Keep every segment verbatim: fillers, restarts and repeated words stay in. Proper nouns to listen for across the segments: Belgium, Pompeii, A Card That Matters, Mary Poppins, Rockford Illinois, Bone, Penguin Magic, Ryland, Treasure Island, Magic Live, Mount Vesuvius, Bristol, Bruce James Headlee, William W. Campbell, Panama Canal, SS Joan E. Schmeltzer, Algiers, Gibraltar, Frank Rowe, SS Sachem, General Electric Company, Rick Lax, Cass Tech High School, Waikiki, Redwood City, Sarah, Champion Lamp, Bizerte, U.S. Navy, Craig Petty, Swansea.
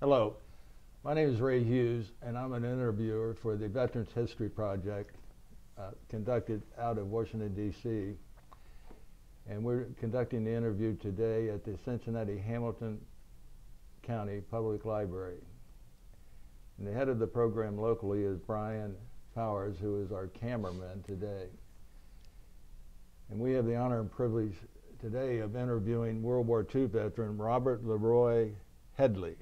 Hello, my name is Ray Hughes, and I'm an interviewer for the Veterans History Project uh, conducted out of Washington, D C And we're conducting the interview today at the Cincinnati Hamilton County Public Library. And the head of the program locally is Brian Powers, who is our cameraman today. And we have the honor and privilege today of interviewing World War Two veteran Robert LeRoy Headlee.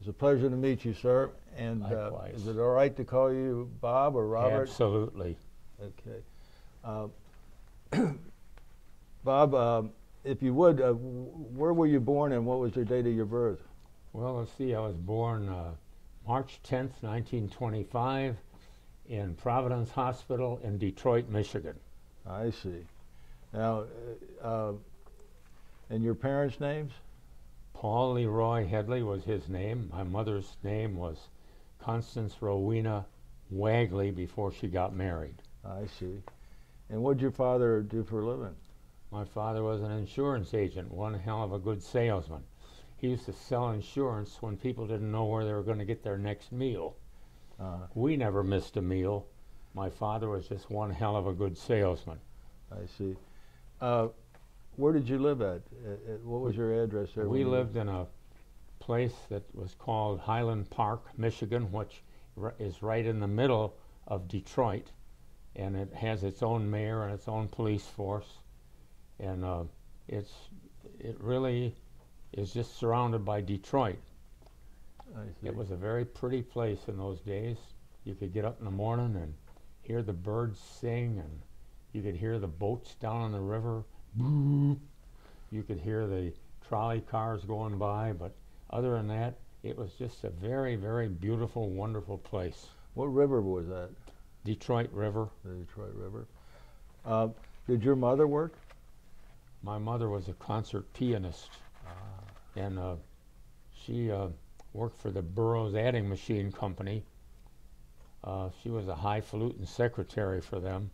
It's a pleasure to meet you, sir. And uh, is it all right to call you Bob or Robert? Absolutely. Okay. Uh, Bob, uh, if you would, uh, where were you born and what was your date of your birth? Well, let's see, I was born uh, March tenth, nineteen twenty-five in Providence Hospital in Detroit, Michigan. I see. Now, uh, and your parents' names? Paul LeRoy Headlee was his name. My mother's name was Constance Rowena Wagley before she got married. I see. And what did your father do for a living? My father was an insurance agent, one hell of a good salesman. He used to sell insurance when people didn't know where they were going to get their next meal. Uh-huh. We never missed a meal. My father was just one hell of a good salesman. I see. Uh, where did you live at? Uh, what was your address there? We lived in a place that was called Highland Park, Michigan, which r is right in the middle of Detroit, and it has its own mayor and its own police force, and uh, it's it really is just surrounded by Detroit. I see. It was a very pretty place in those days. You could get up in the morning and hear the birds sing, and you could hear the boats down on the river. You could hear the trolley cars going by, but other than that, it was just a very, very beautiful, wonderful place. What river was that? Detroit River. The Detroit River. Uh, did your mother work? My mother was a concert pianist, ah. and uh, she uh, worked for the Burroughs Adding Machine Company. Uh, she was a highfalutin secretary for them,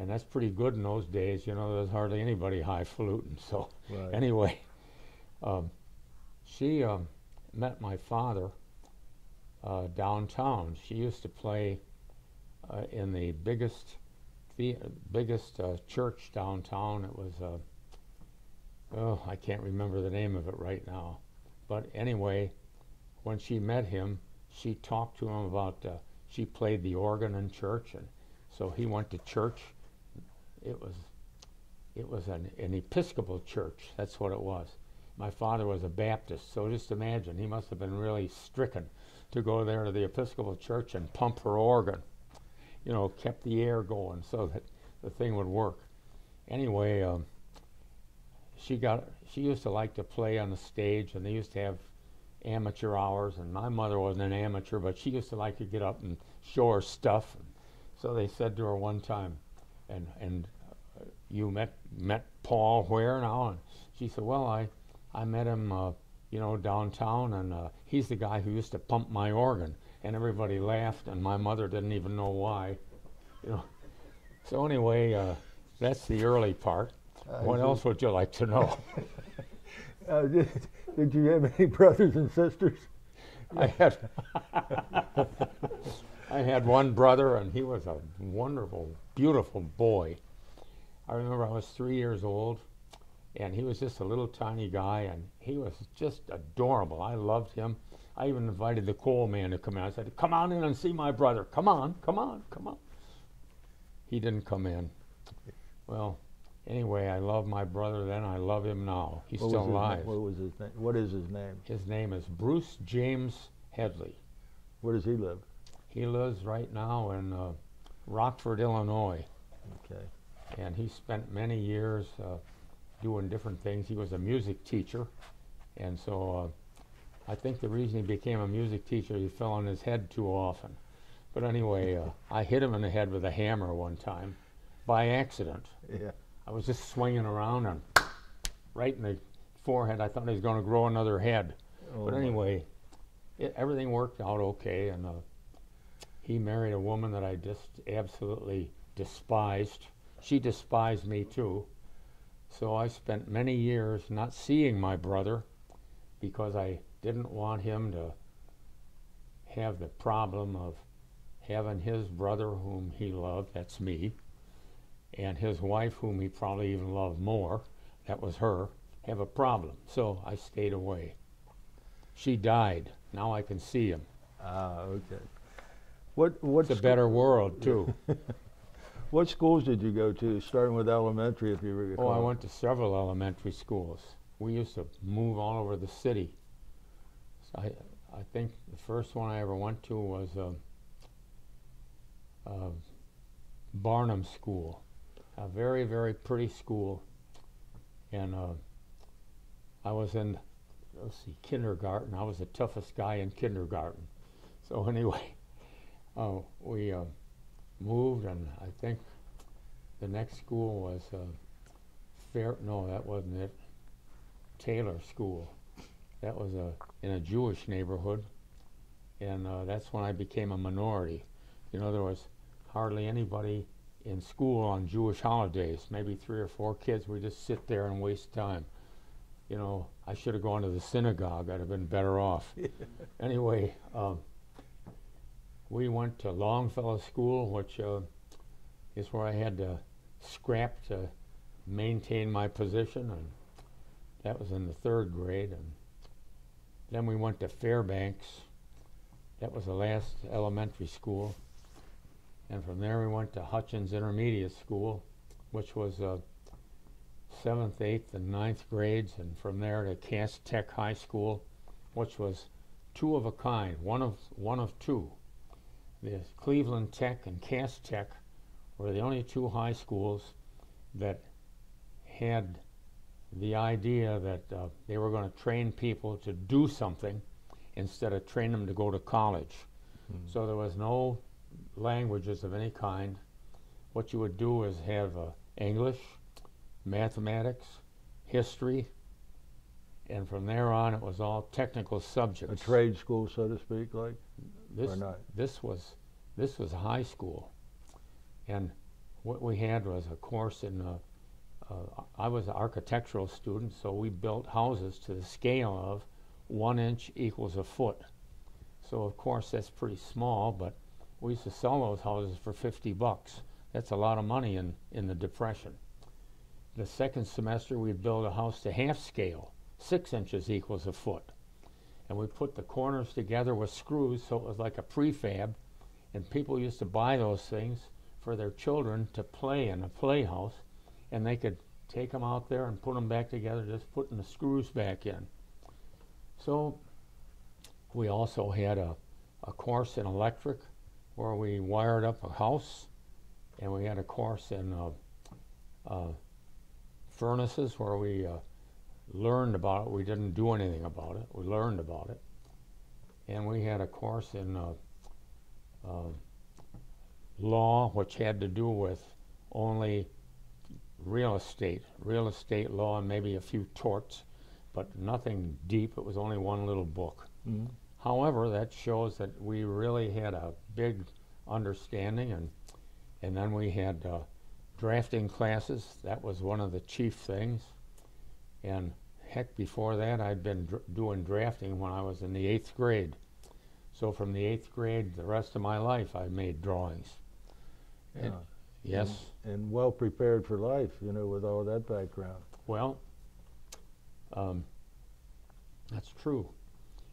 and that's pretty good in those days. You know, there's hardly anybody highfalutin. So right. Anyway, um, she um, met my father uh, downtown. She used to play uh, in the biggest, the biggest uh, church downtown. It was, uh, oh, I can't remember the name of it right now. But anyway, when she met him, she talked to him about. Uh, She played the organ in church, and so he went to church. It was, it was an, an Episcopal church. That's what it was. My father was a Baptist, so just imagine, he must have been really stricken to go there to the Episcopal church and pump her organ. You know, kept the air going so that the thing would work. Anyway, um, she got. She used to like to play on the stage, and they used to have amateur hours, and my mother wasn't an amateur, but she used to like to get up and show her stuff. And so they said to her one time, and and uh, you met met Paul where now? And she said, well, I I met him uh, you know, downtown, and uh, he's the guy who used to pump my organ. And everybody laughed, and my mother didn't even know why, you know. So anyway, uh, that's the early part. Uh, what else would you like to know? Uh, did, did you have any brothers and sisters? I had I had one brother, and he was a wonderful, beautiful boy. I remember I was three years old, and he was just a little tiny guy, and he was just adorable. I loved him. I even invited the coal man to come in. I said, come on in and see my brother. Come on, come on, come on. He didn't come in. Well, anyway, I love my brother then. I love him now. He's what still alive. What was his name? What is his name? His name is Bruce James Headlee. Where does he live? He lives right now in uh, Rockford, Illinois. Okay. And he spent many years uh, doing different things. He was a music teacher, and so uh, I think the reason he became a music teacher, he fell on his head too often. But anyway, uh, I hit him in the head with a hammer one time, by accident. Yeah. I was just swinging around, and right in the forehead. I thought he was going to grow another head. Oh, but anyway, it, everything worked out okay, and uh, he married a woman that I just absolutely despised. She despised me too. So I spent many years not seeing my brother because I didn't want him to have the problem of having his brother whom he loved, that's me, and his wife whom he probably even loved more, that was her, have a problem. So I stayed away. She died. Now I can see him. Ah, okay. What, what's it's a better world, too. What schools did you go to, starting with elementary, if you recall? Oh, I went to several elementary schools. We used to move all over the city. So I, I think the first one I ever went to was um, uh, Barnum School, a very, very pretty school. And uh, I was in, let's see, kindergarten. I was the toughest guy in kindergarten. So anyway, uh, we uh, moved, and I think the next school was uh, Fair, no, that wasn't it, Taylor School. That was a, in a Jewish neighborhood, and uh, that's when I became a minority. You know, there was hardly anybody in school on Jewish holidays, maybe three or four kids. We just sit there and waste time. You know, I should have gone to the synagogue. I'd have been better off. Anyway, um, we went to Longfellow School, which uh, is where I had to scrap to maintain my position, and that was in the third grade. And then we went to Fairbanks. That was the last elementary school. And from there we went to Hutchins Intermediate School, which was uh, seventh, eighth, and ninth grades, and from there to Cass Tech High School, which was two of a kind, one of one of two. The Cleveland Tech and Cass Tech were the only two high schools that had the idea that uh, they were going to train people to do something instead of train them to go to college. Mm-hmm. So there was no languages of any kind. What you would do is have uh, English, mathematics, history, and from there on it was all technical subjects. A trade school, so to speak, like this. Or not? This was this was high school, and what we had was a course in. Uh, uh, I was an architectural student, so we built houses to the scale of one inch equals a foot. So of course that's pretty small, but we used to sell those houses for fifty bucks. That's a lot of money in, in the Depression. The second semester, we built a house to half scale. Six inches equals a foot. And we put the corners together with screws, so it was like a prefab. And people used to buy those things for their children to play in a playhouse. And they could take them out there and put them back together, just putting the screws back in. So we also had a, a course in electric, where we wired up a house, and we had a course in uh, uh, furnaces where we uh, learned about it. We didn't do anything about it. We learned about it. And we had a course in uh, uh, law, which had to do with only real estate, real estate law, and maybe a few torts, but nothing deep. It was only one little book. Mm-hmm. However, that shows that we really had a big understanding, and and then we had uh, drafting classes. That was one of the chief things. And heck, before that, I'd been dr doing drafting when I was in the eighth grade. So from the eighth grade, the rest of my life, I made drawings. Yeah. And, yes. And, and well prepared for life, you know, with all that background. Well, um, that's true.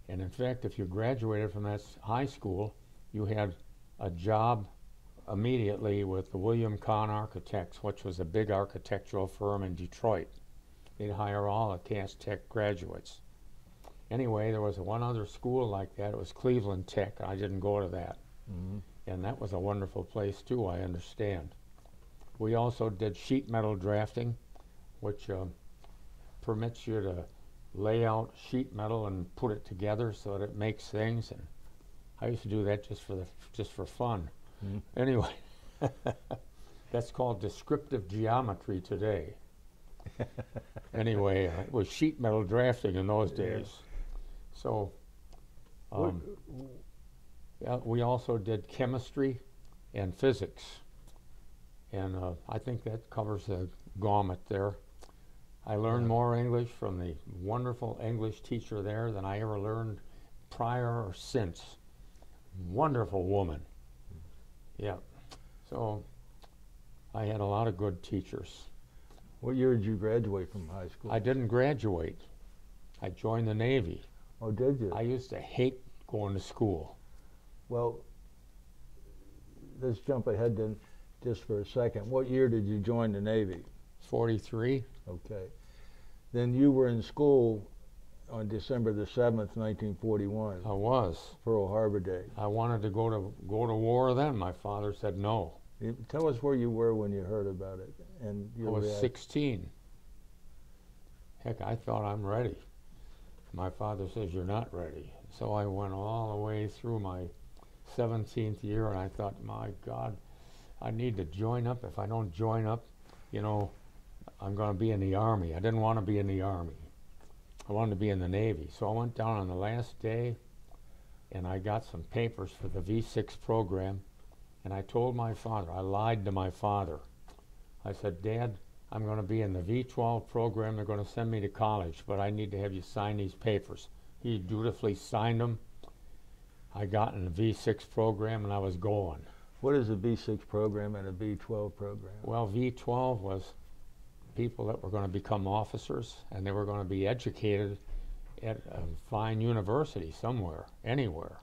And in fact, if you graduated from that high school, you had a job immediately with the William Kahn Architects, which was a big architectural firm in Detroit. They'd hire all the Cass Tech graduates. Anyway, there was one other school like that. It was Cleveland Tech. I didn't go to that. Mm-hmm. And that was a wonderful place, too, I understand. We also did sheet metal drafting, which uh, permits you to lay out sheet metal and put it together so that it makes things. And I used to do that just for the, just for fun. Mm. Anyway, that's called descriptive geometry today. Anyway, uh, it was sheet metal drafting in those days. Yeah. So um, yeah, we also did chemistry and physics. And uh, I think that covers the gamut there. I learned more English from the wonderful English teacher there than I ever learned prior or since. Wonderful woman. Yeah. So I had a lot of good teachers. What year did you graduate from high school? I didn't graduate. I joined the Navy. Oh, did you? I used to hate going to school. Well, let's jump ahead then just for a second. What year did you join the Navy? forty-three. Okay. Then you were in school on December the seventh, nineteen forty-one. I was. Pearl Harbor Day. I wanted to go to go to war then. My father said no. You, tell us where you were when you heard about it. And I was reaction. sixteen. Heck, I thought I'm ready. My father says, you're not ready. So I went all the way through my seventeenth year, and I thought, my God, I need to join up. If I don't join up, you know, I'm going to be in the Army. I didn't want to be in the Army. I wanted to be in the Navy. So I went down on the last day, and I got some papers for the V six program, and I told my father, I lied to my father. I said, Dad, I'm going to be in the V twelve program. They're going to send me to college, but I need to have you sign these papers. He dutifully signed them. I got in the V six program, and I was going. What is a V six program and a V twelve program? Well, V twelve was people that were going to become officers, and they were going to be educated at a fine university somewhere, anywhere.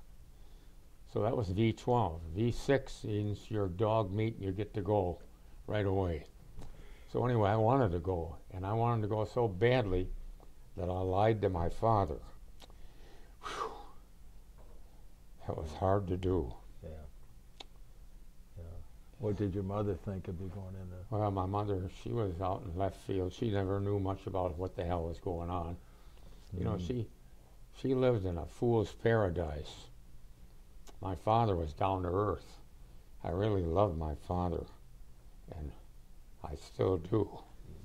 So that was V twelve. V six means your dog meat, and you get to go right away. So anyway, I wanted to go, and I wanted to go so badly that I lied to my father. Whew. That was hard to do. Yeah. Yeah. What did your mother think of you going in there? Well, my mother, she was out in left field. She never knew much about what the hell was going on. Mm-hmm. You know, she she lived in a fool's paradise. My father was down to earth. I really loved my father, and I still do.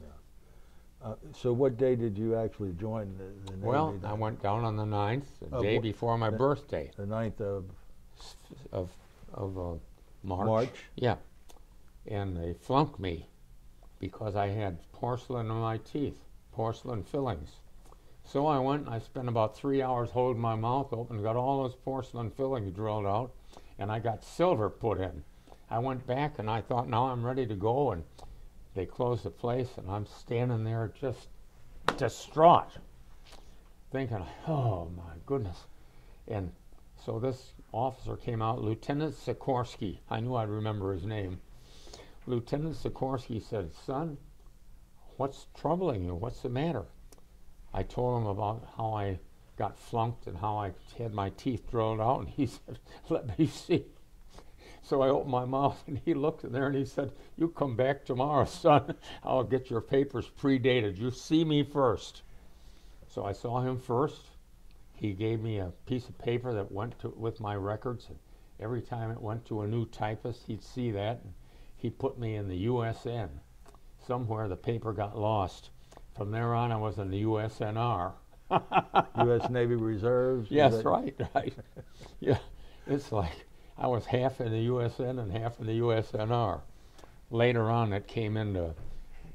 Yeah. Uh, so what day did you actually join the, the Navy? Well, then? I went down on the ninth, the uh, day before my the, birthday. The ninth of? Of, of uh, March. March? Yeah. And they flunked me because I had porcelain on my teeth, porcelain fillings. So I went and I spent about three hours holding my mouth open, got all those porcelain fillings drilled out, and I got silver put in. I went back and I thought, now I'm ready to go, and they closed the place, and I'm standing there just distraught, thinking, oh my goodness. And so this officer came out, Lieutenant Sikorsky. I knew I'd remember his name. Lieutenant Sikorsky said, son, what's troubling you? What's the matter? I told him about how I got flunked and how I had my teeth drilled out, and he said, let me see. So I opened my mouth, and he looked in there, and he said, you come back tomorrow, son. I'll get your papers predated. You see me first. So I saw him first. He gave me a piece of paper that went to, with my records. And every time it went to a new typist, he'd see that. And he put me in the U S N. Somewhere the paper got lost. From there on, I was in the U S N R. U S Navy Reserves? Yes, right, right. Yeah, it's like... I was half in the U S N and half in the U S N R. Later on, it came into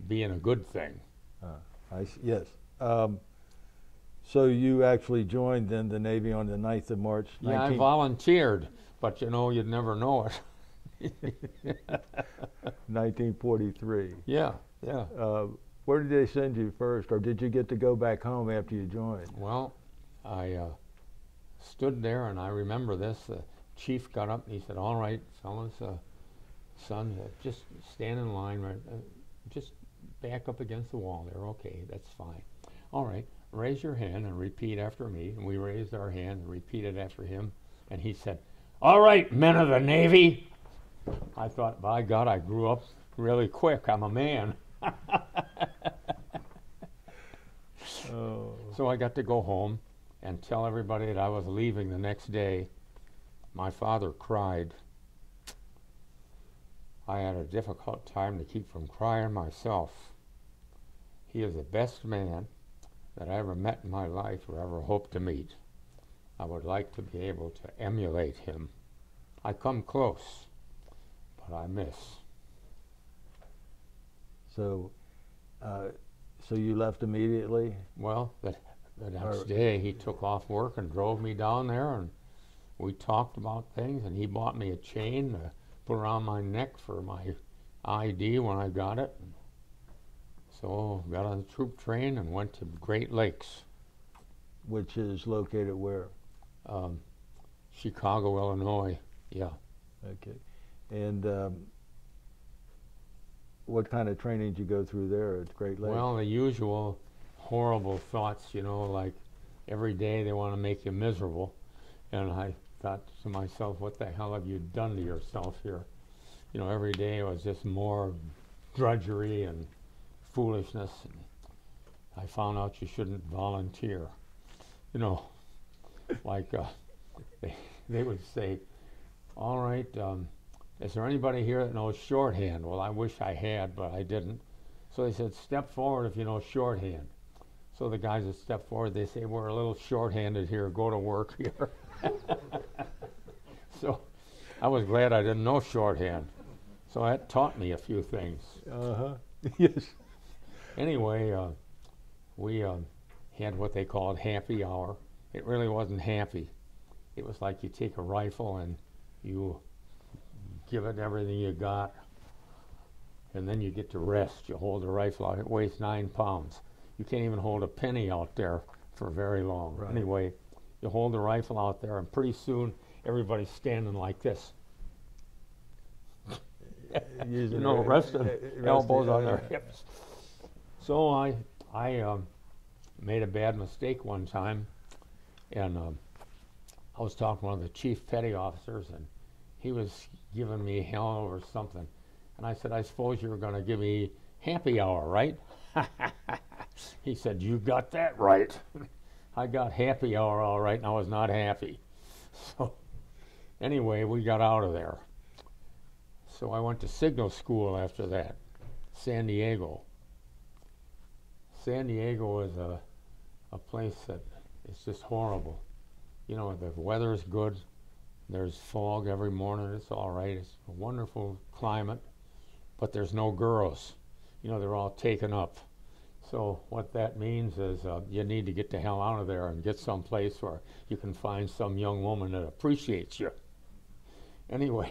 being a good thing. Uh, I see. Yes. Um, so you actually joined then the Navy on the ninth of March. Yeah, nineteenth. I volunteered, but you know, you'd never know it. nineteen forty-three. Yeah, yeah. Uh, where did they send you first, or did you get to go back home after you joined? Well, I uh, stood there, and I remember this. Uh, Chief got up and he said, all right, fellas, uh, son, uh, just stand in line, right, uh, just back up against the wall there. Okay, that's fine. All right, raise your hand and repeat after me. And we raised our hand and repeated after him. And he said, all right, men of the Navy. I thought, by God, I grew up really quick. I'm a man. Oh. So I got to go home and tell everybody that I was leaving the next day. My father cried. I had a difficult time to keep from crying myself. He is the best man that I ever met in my life or ever hoped to meet. I would like to be able to emulate him. I come close, but I miss. So, uh, So you left immediately? Well, the, the next day he took off work and drove me down there, and we talked about things, and he bought me a chain to put around my neck for my I D when I got it. So got on the troop train and went to Great Lakes. Which is located where? Um, Chicago, Illinois, yeah. Okay. And um, what kind of training did you go through there at Great Lakes? Well, the usual horrible thoughts, you know, like every day they want to make you miserable. And I thought to myself, what the hell have you done to yourself here? You know, every day it was just more drudgery and foolishness. And I found out you shouldn't volunteer. You know, like uh, they, they would say, all right, um, is there anybody here that knows shorthand? Well, I wish I had, but I didn't. So they said, step forward if you know shorthand. So the guys that step forward, they say, we're a little shorthanded here, go to work here. So I was glad I didn't know shorthand. So that taught me a few things. Uh-huh, yes. Anyway, uh, we uh, had what they called happy hour. It really wasn't happy. It was like you take a rifle and you give it everything you got, and then you get to rest. You hold the rifle out. It weighs nine pounds. You can't even hold a penny out there for very long. Right. Anyway, you hold the rifle out there, and pretty soon everybody's standing like this. You know, resting, resting elbows on their hips. So I, I um, made a bad mistake one time, and um, I was talking to one of the chief petty officers, and he was giving me hell over something. And I said, I suppose you were going to give me happy hour, right? He said, you got that right. I got happy hour all right, and I was not happy. So anyway, we got out of there. So I went to signal school after that, San Diego. San Diego is a, a place that it's just horrible. You know, the weather's good. There's fog every morning. It's all right. It's a wonderful climate, but there's no girls. You know, they're all taken up. So what that means is uh, you need to get the hell out of there and get someplace where you can find some young woman that appreciates you. Anyway.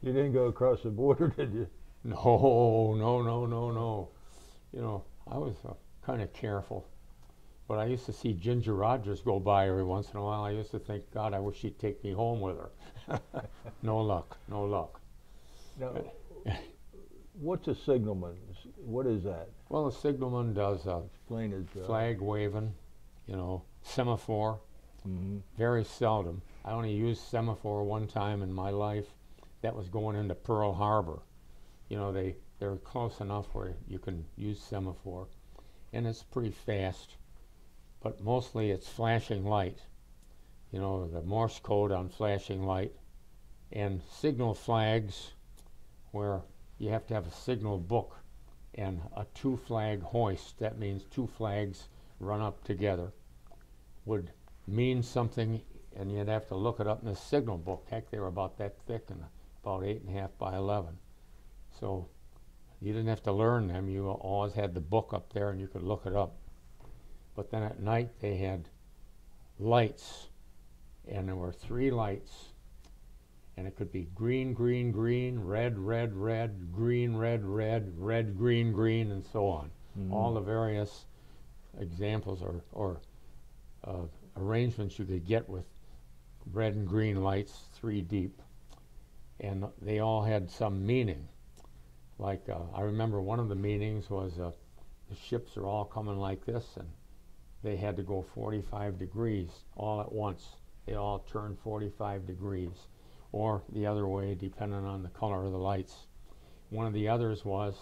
You didn't go across the border, did you? No, no, no, no, no. You know, I was uh, kind of careful. But I used to see Ginger Rogers go by every once in a while. I used to think, God, I wish she'd take me home with her. No luck, no luck. Now, what's a signalman? What is that? Well, a signalman does uh, flag waving, you know, semaphore. Mm-hmm. Very seldom. I only used semaphore one time in my life. That was going into Pearl Harbor. You know, they, they're close enough where you can use semaphore. And it's pretty fast. But mostly it's flashing light, you know, the Morse code on flashing light, and signal flags where you have to have a signal book and a two-flag hoist. That means two flags run up together would mean something, and you'd have to look it up in the signal book. Heck, they were about that thick and about eight and a half by eleven. So you didn't have to learn them. You always had the book up there, and you could look it up. But then at night they had lights, and there were three lights, and it could be green, green, green, red, red, red, green, red, red, red, green, green, and so on. Mm-hmm. All the various examples or, or uh, arrangements you could get with red and green lights, three deep, and they all had some meaning. Like uh, I remember one of the meanings was uh, the ships are all coming like this, and they had to go forty-five degrees all at once. They all turned forty-five degrees, or the other way, depending on the color of the lights. One of the others was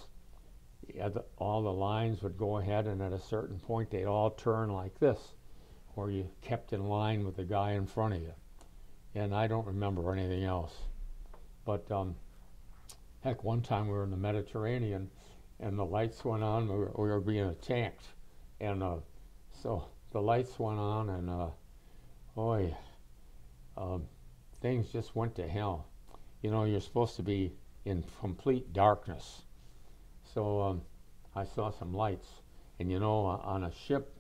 all the lines would go ahead, and at a certain point, they'd all turn like this, or you kept in line with the guy in front of you. And I don't remember anything else. But um, heck, one time we were in the Mediterranean, and the lights went on. We were, we were being attacked, and uh, so the lights went on, and uh, boy, um, things just went to hell. You know, you're supposed to be in complete darkness. So um, I saw some lights, And you know, on a ship,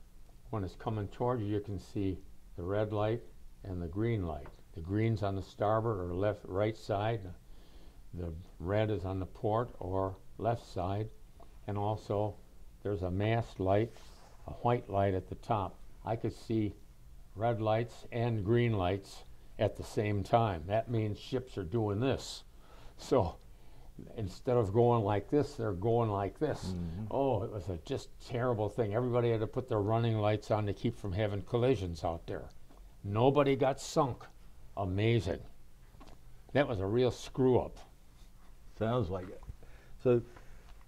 when it's coming toward you, you can see the red light and the green light. The green's on the starboard or left, right side. The red is on the port or left side. And also, there's a mast light, a white light at the top. I could see red lights and green lights at the same time. That means ships are doing this. So instead of going like this, they're going like this. Mm-hmm. Oh, it was a just terrible thing. Everybody had to put their running lights on to keep from having collisions out there. Nobody got sunk. Amazing. That was a real screw-up. Sounds like it. So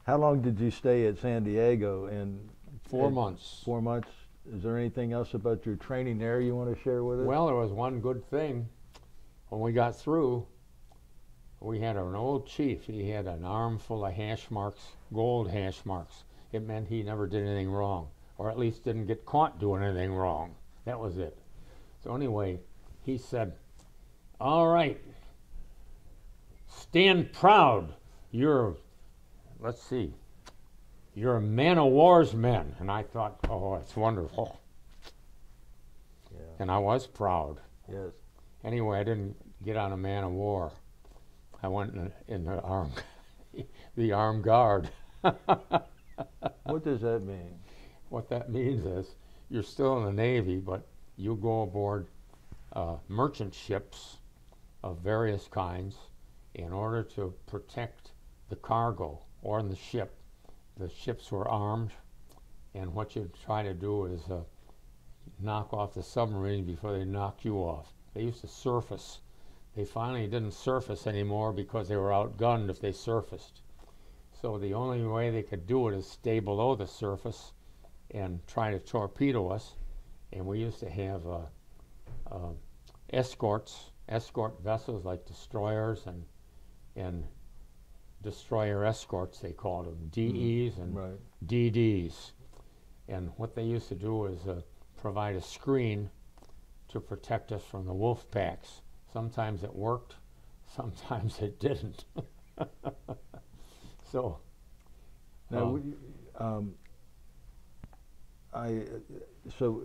how long did you stay at San Diego? And Four months. Four months. Is there anything else about your training there you want to share with us? Well, there was one good thing. When we got through, we had an old chief. He had an armful of hash marks, gold hash marks. It meant he never did anything wrong, or at least didn't get caught doing anything wrong. That was it. So anyway, he said, all right, stand proud. You're, let's see, you're man-of-war's men. And I thought, oh, it's wonderful. Yeah. And I was proud. Yes. Anyway, I didn't get on a man-of-war. I went in, in the arm, the armed guard. What does that mean? What that means is you're still in the Navy, but you go aboard uh, merchant ships of various kinds in order to protect the cargo or the ship. The ships were armed, and what you try to do is uh, knock off the submarine before they knock you off. They used to surface. They finally didn't surface anymore because they were outgunned if they surfaced. So the only way they could do it is stay below the surface and try to torpedo us. And we used to have uh, uh, escorts, escort vessels like destroyers and and destroyer escorts, they called them, D Es and right. D Ds. And what they used to do is uh, provide a screen to protect us from the wolf packs. Sometimes it worked, sometimes it didn't. So, now, um, we, um, I. So,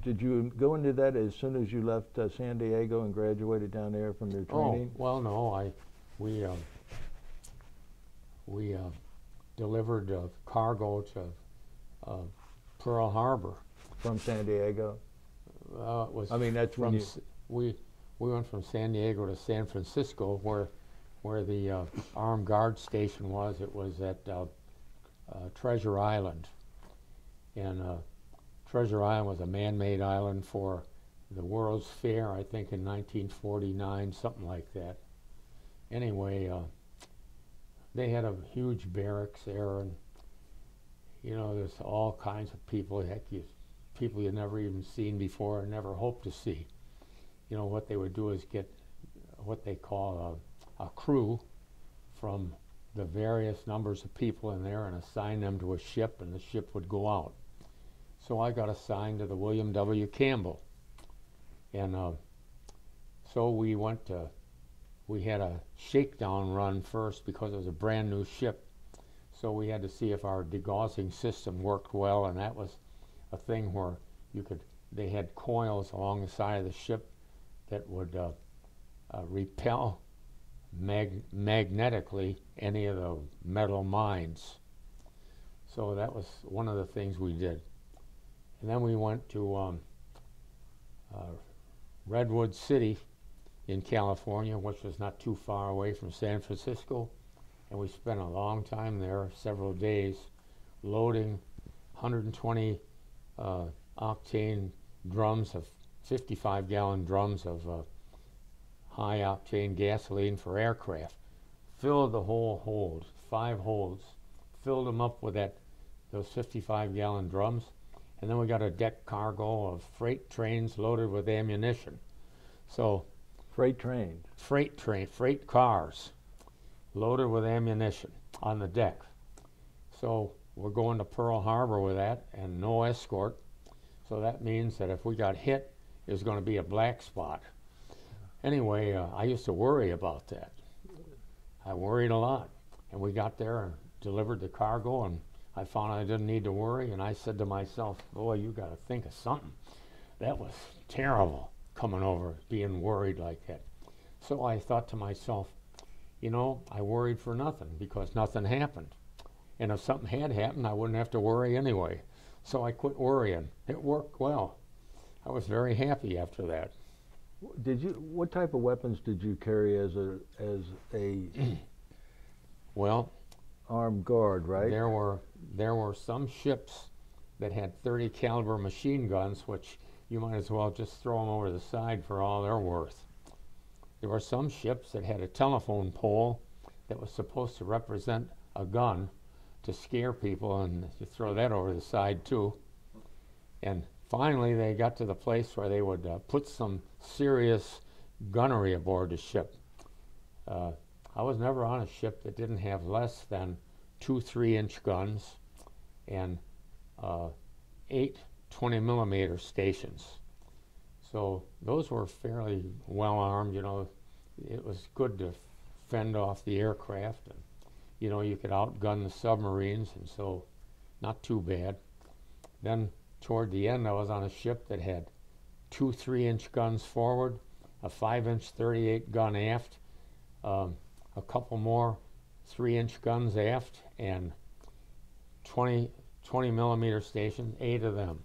did you go into that as soon as you left uh, San Diego and graduated down there from your training? Oh, well, no. I, we, um, we uh, delivered uh, cargo to uh, Pearl Harbor from San Diego. Uh, it was I mean, that's when you we. We went from San Diego to San Francisco, where where the uh, armed guard station was. It was at uh, uh, Treasure Island. And uh, Treasure Island was a man-made island for the World's Fair, I think, in nineteen forty-nine, something like that. Anyway, uh, they had a huge barracks there, and, you know, there's all kinds of people, heck, you, people you've never even seen before and never hoped to see. You know, what they would do is get what they call a, a crew from the various numbers of people in there and assign them to a ship, and the ship would go out. So I got assigned to the William W. Campbell. And uh, so we went to, we had a shakedown run first because it was a brand new ship. So we had to see if our degaussing system worked well, and that was a thing where you could, they had coils along the side of the ship that would uh, uh, repel mag magnetically any of the metal mines. So that was one of the things we did. And then we went to um, uh, Redwood City in California, which was not too far away from San Francisco. And we spent a long time there, several days, loading one hundred twenty uh, octane drums of fifty-five gallon drums of uh, high octane gasoline for aircraft. Filled the whole hold, five holds, filled them up with that, those fifty-five gallon drums, and then we got a deck cargo of freight trains loaded with ammunition. So freight trains, freight train, freight cars loaded with ammunition on the deck. So we're going to Pearl Harbor with that and no escort. So that means that if we got hit, is going to be a black spot. Anyway, uh, I used to worry about that. I worried a lot. And we got there and delivered the cargo, and I found I didn't need to worry, and I said to myself, boy, you got to think of something. That was terrible, coming over, being worried like that. So I thought to myself, you know, I worried for nothing because nothing happened. And if something had happened, I wouldn't have to worry anyway. So I quit worrying. It worked well. I was very happy after that. Did you, what type of weapons did you carry as a, as a well, armed guard, right? There were, there were some ships that had thirty caliber machine guns, which you might as well just throw them over the side for all they're worth. There were some ships that had a telephone pole that was supposed to represent a gun to scare people, and you throw that over the side too. And finally they got to the place where they would uh, put some serious gunnery aboard the ship. Uh, I was never on a ship that didn't have less than two three-inch guns and uh, eight twenty millimeter stations. So those were fairly well armed, you know. It was good to fend off the aircraft. And, you know, you could outgun the submarines, and so not too bad. Then toward the end, I was on a ship that had two three-inch guns forward, a five-inch thirty-eight gun aft, um, a couple more three-inch guns aft, and twenty, twenty millimeter stations, eight of them.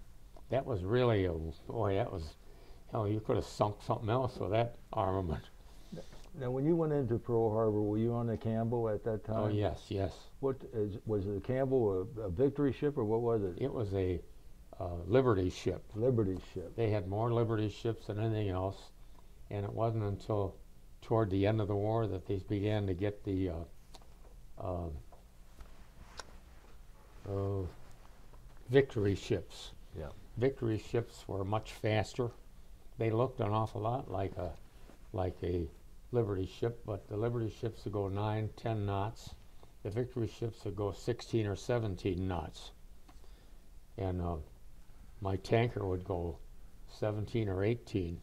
That was really a, boy, that was, hell, you could have sunk something else with that armament. Now, when you went into Pearl Harbor, were you on the Campbell at that time? Oh, yes, yes. What is, was the Campbell a, a victory ship, or what was it? It was a Uh, Liberty ship. Liberty ship. They had more Liberty ships than anything else, and it wasn't until toward the end of the war that they began to get the uh, uh, uh, victory ships. Yeah. Victory ships were much faster. They looked an awful lot like a like a Liberty ship, but the Liberty ships would go nine, ten knots. The victory ships would go sixteen or seventeen knots, and. Uh, My tanker would go seventeen or eighteen.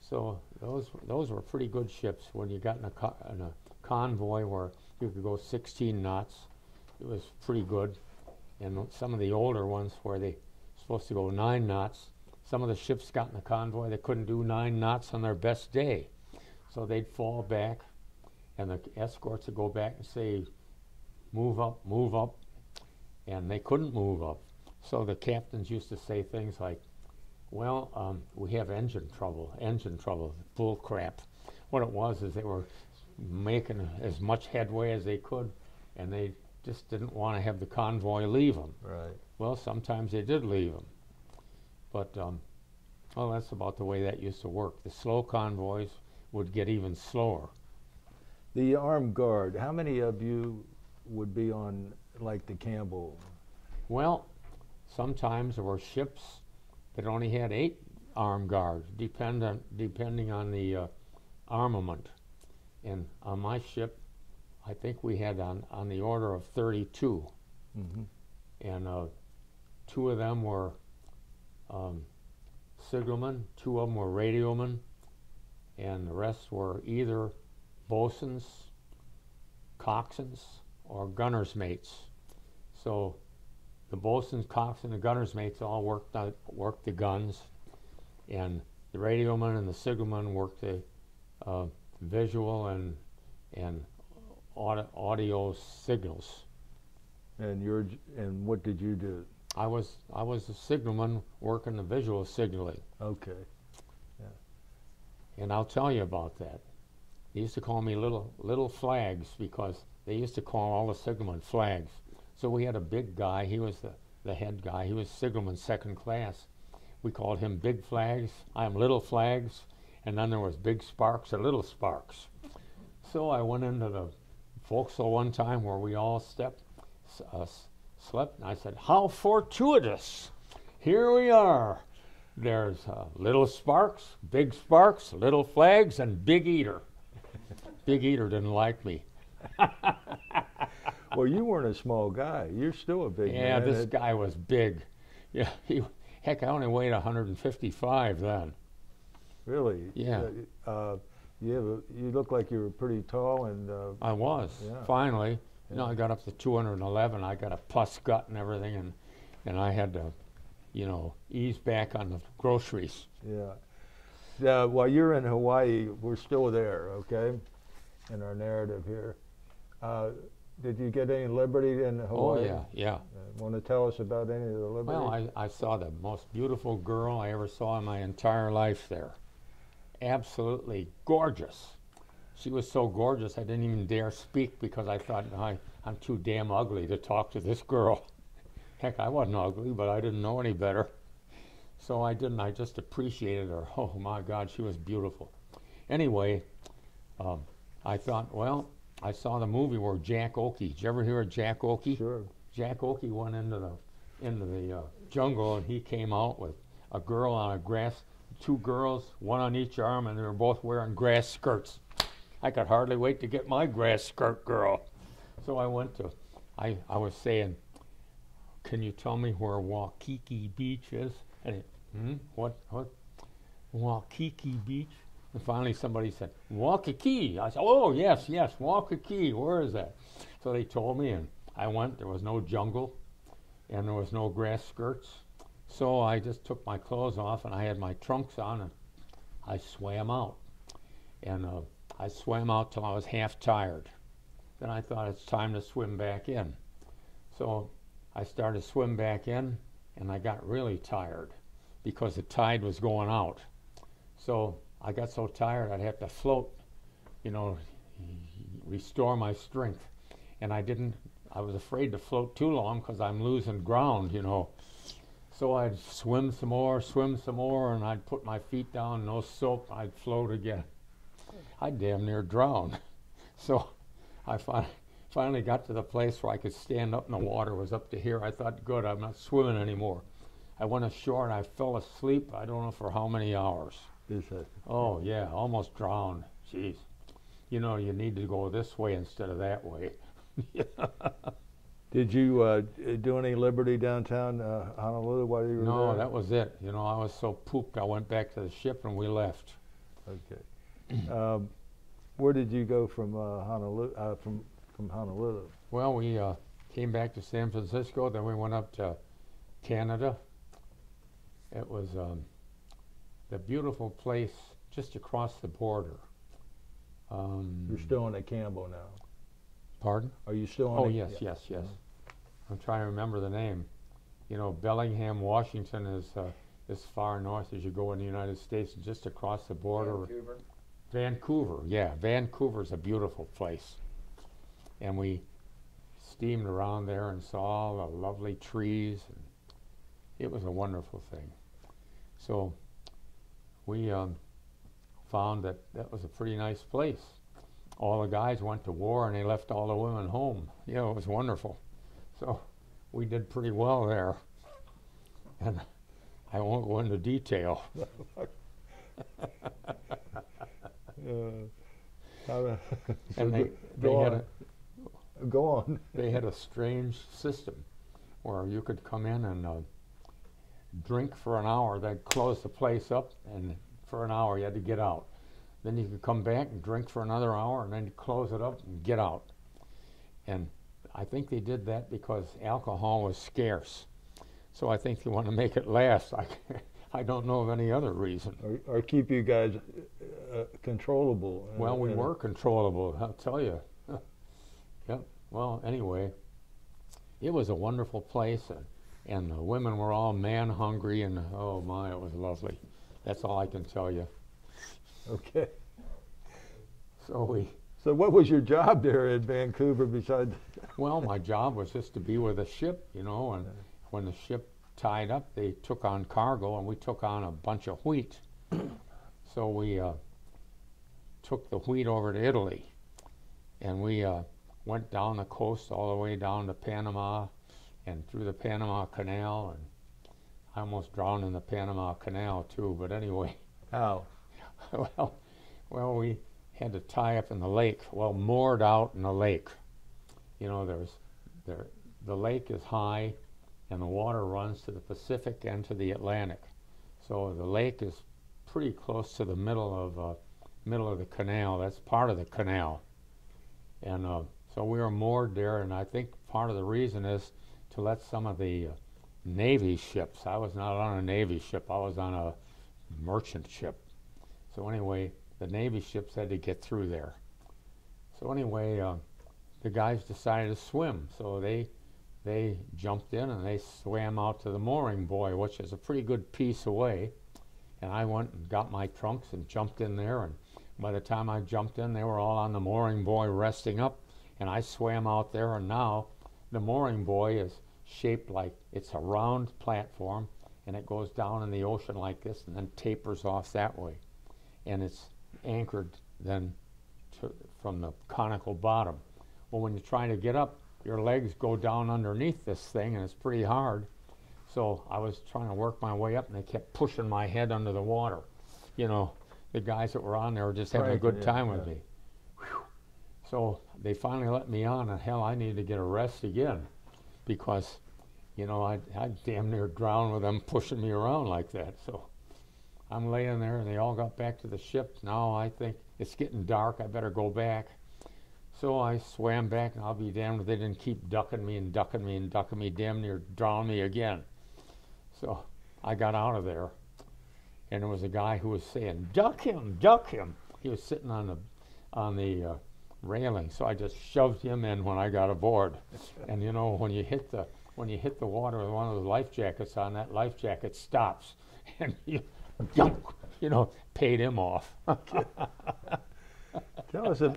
So those those were pretty good ships. When you got in a, co in a convoy where you could go sixteen knots, it was pretty good. And some of the older ones where they were supposed to go nine knots, some of the ships got in a convoy that couldn't do nine knots on their best day. So they'd fall back, and the escorts would go back and say, move up, move up. And they couldn't move up. So the captains used to say things like, well, um, we have engine trouble, engine trouble, bull crap. What it was is they were making as much headway as they could, and they just didn't want to have the convoy leave them. Right. Well, sometimes they did leave them. But, um, well, that's about the way that used to work. The slow convoys would get even slower. The armed guard, how many of you would be on, like, the Campbell? Well, sometimes there were ships that only had eight armed guards, dependent, depending on the uh, armament. And on my ship, I think we had on, on the order of thirty-two. Mm-hmm. And uh, two of them were um, signalmen, two of them were radiomen, and the rest were either bosuns, coxswains, or gunner's mates. So the bosun's, coxswain, and the gunner's mates all worked out, worked the guns, and the radioman and the signalman worked the uh, visual and and audio, audio signals. And your and what did you do? I was I was the signalman working the visual signaling. Okay. Yeah. And I'll tell you about that. They used to call me little little flags because they used to call all the signalmen flags. So we had a big guy, he was the, the head guy, he was signalman second class. We called him Big Flags, I'm Little Flags, and then there was Big Sparks and Little Sparks. So I went into the forecastle one time where we all stepped, uh, slept, and I said, how fortuitous, here we are. There's uh, Little Sparks, Big Sparks, Little Flags, and Big Eater. Big Eater didn't like me. Well, you weren't a small guy. You're still a big yeah, man. Yeah, this guy was big. Yeah, he, heck, I only weighed one hundred fifty-five then. Really? Yeah. Uh, you have a, you look like you were pretty tall and. Uh, I was. Yeah. Finally, You know, I got up to two hundred eleven. I got a pus gut and everything, and and I had to, you know, ease back on the groceries. Yeah. Uh, while you're in Hawaii, we're still there, okay, in our narrative here. Uh, did you get any liberty in Hawaii? Oh, yeah, yeah. Uh, want to tell us about any of the liberty? Well, I, I saw the most beautiful girl I ever saw in my entire life there. Absolutely gorgeous. She was so gorgeous I didn't even dare speak because I thought, no, I, I'm too damn ugly to talk to this girl. Heck, I wasn't ugly, but I didn't know any better. So I didn't. I just appreciated her. Oh, my God, she was beautiful. Anyway, um, I thought, well, I saw the movie where Jack Oakey. Did you ever hear of Jack Oakey? Sure. Jack Oakey went into the, into the uh, jungle, and he came out with a girl on a grass, two girls, one on each arm, and they were both wearing grass skirts. I could hardly wait to get my grass skirt girl. So I went to, I, I was saying, can you tell me where Waikiki Beach is? And it, hmm, what, what? Waikiki Beach? And finally somebody said, Waikiki. I said, oh, yes, yes, Waikiki, where is that? So they told me, and I went. There was no jungle, and there was no grass skirts. So I just took my clothes off, and I had my trunks on, and I swam out. And uh, I swam out till I was half tired. Then I thought it's time to swim back in. So I started to swim back in, and I got really tired because the tide was going out. So I got so tired I'd have to float, you know, restore my strength. And I didn't, I was afraid to float too long because I'm losing ground, you know. So I'd swim some more, swim some more, and I'd put my feet down, no soap, I'd float again. I damn near drowned. So I fin finally got to the place where I could stand up, and the water was up to here. I thought, good, I'm not swimming anymore. I went ashore and I fell asleep, I don't know for how many hours. Oh yeah, almost drowned, jeez. You know, you need to go this way instead of that way. Did you uh, do any liberty downtown uh, Honolulu while you were no, there? No, that was it. You know, I was so pooped I went back to the ship and we left. Okay. Um, where did you go from uh, Honolulu? Uh, from from Honolulu? Well, we uh, came back to San Francisco. Then we went up to Canada. It was um, the beautiful place just across the border. Um, You're still on a Campbell now. Pardon? Are you still on? Oh a, yes, yeah. yes, yes. Mm-hmm. I'm trying to remember the name. You know, Bellingham, Washington is uh, as far north as you go in the United States, and just across the border. Vancouver. Vancouver, yeah. Vancouver's a beautiful place. And we steamed around there and saw all the lovely trees. And it was a wonderful thing. So we um, found that that was a pretty nice place. All the guys went to war and they left all the women home. You know, it was wonderful. So we did pretty well there. And I won't go into detail. Uh, and they, they go, had on. A, go on. They had a strange system where you could come in and uh, drink for an hour. They'd close the place up, and for an hour you had to get out. Then you could come back and drink for another hour, and then close it up and get out. And I think they did that because alcohol was scarce. So I think they want to make it last. I I don't know of any other reason. Or, or keep you guys uh, controllable. Well, we were controllable, I'll tell you. Yep. Well, anyway, it was a wonderful place, and, and the women were all man-hungry, and oh my, it was lovely. That's all I can tell you. Okay. So we... So what was your job there in Vancouver besides... Well, my job was just to be with a ship, you know, and when the ship tied up, they took on cargo, and we took on a bunch of wheat. So we uh, took the wheat over to Italy, and we uh, went down the coast all the way down to Panama and through the Panama Canal, and I almost drowned in the Panama Canal too, but anyway. How? well, well, we had to tie up in the lake, well, moored out in the lake. You know, there's, there, the lake is high, and the water runs to the Pacific and to the Atlantic. So the lake is pretty close to the middle of, uh, middle of the canal. That's part of the canal. And uh, So we were moored there, and I think part of the reason is to let some of the uh, Navy ships. I was not on a Navy ship, I was on a merchant ship. So anyway, the Navy ships had to get through there. So anyway, uh, the guys decided to swim, so they they jumped in and they swam out to the mooring buoy, which is a pretty good piece away. And I went and got my trunks and jumped in there, and by the time I jumped in, they were all on the mooring buoy resting up, and I swam out there, and now the mooring buoy is shaped like it's a round platform, and it goes down in the ocean like this and then tapers off that way, and it's anchored then to, from the conical bottom. Well, when you're trying to get up, your legs go down underneath this thing, and it's pretty hard. So I was trying to work my way up, and they kept pushing my head under the water. You know, the guys that were on there were just having right, a good yeah, time yeah. with me. Whew. So they finally let me on, and hell, I needed to get a rest again, because, you know, I, I damn near drowned with them pushing me around like that. So I'm laying there, and they all got back to the ship. Now I think it's getting dark, I better go back. So I swam back, and I'll be damned if they didn't keep ducking me and ducking me and ducking me, damn near drown me again. So I got out of there, and there was a guy who was saying, "Duck him, duck him." He was sitting on the on the uh, railing, so I just shoved him in when I got aboard. And you know, when you hit the when you hit the water with one of those life jackets on, that life jacket stops, and you, you know, paid him off. Tell us, a,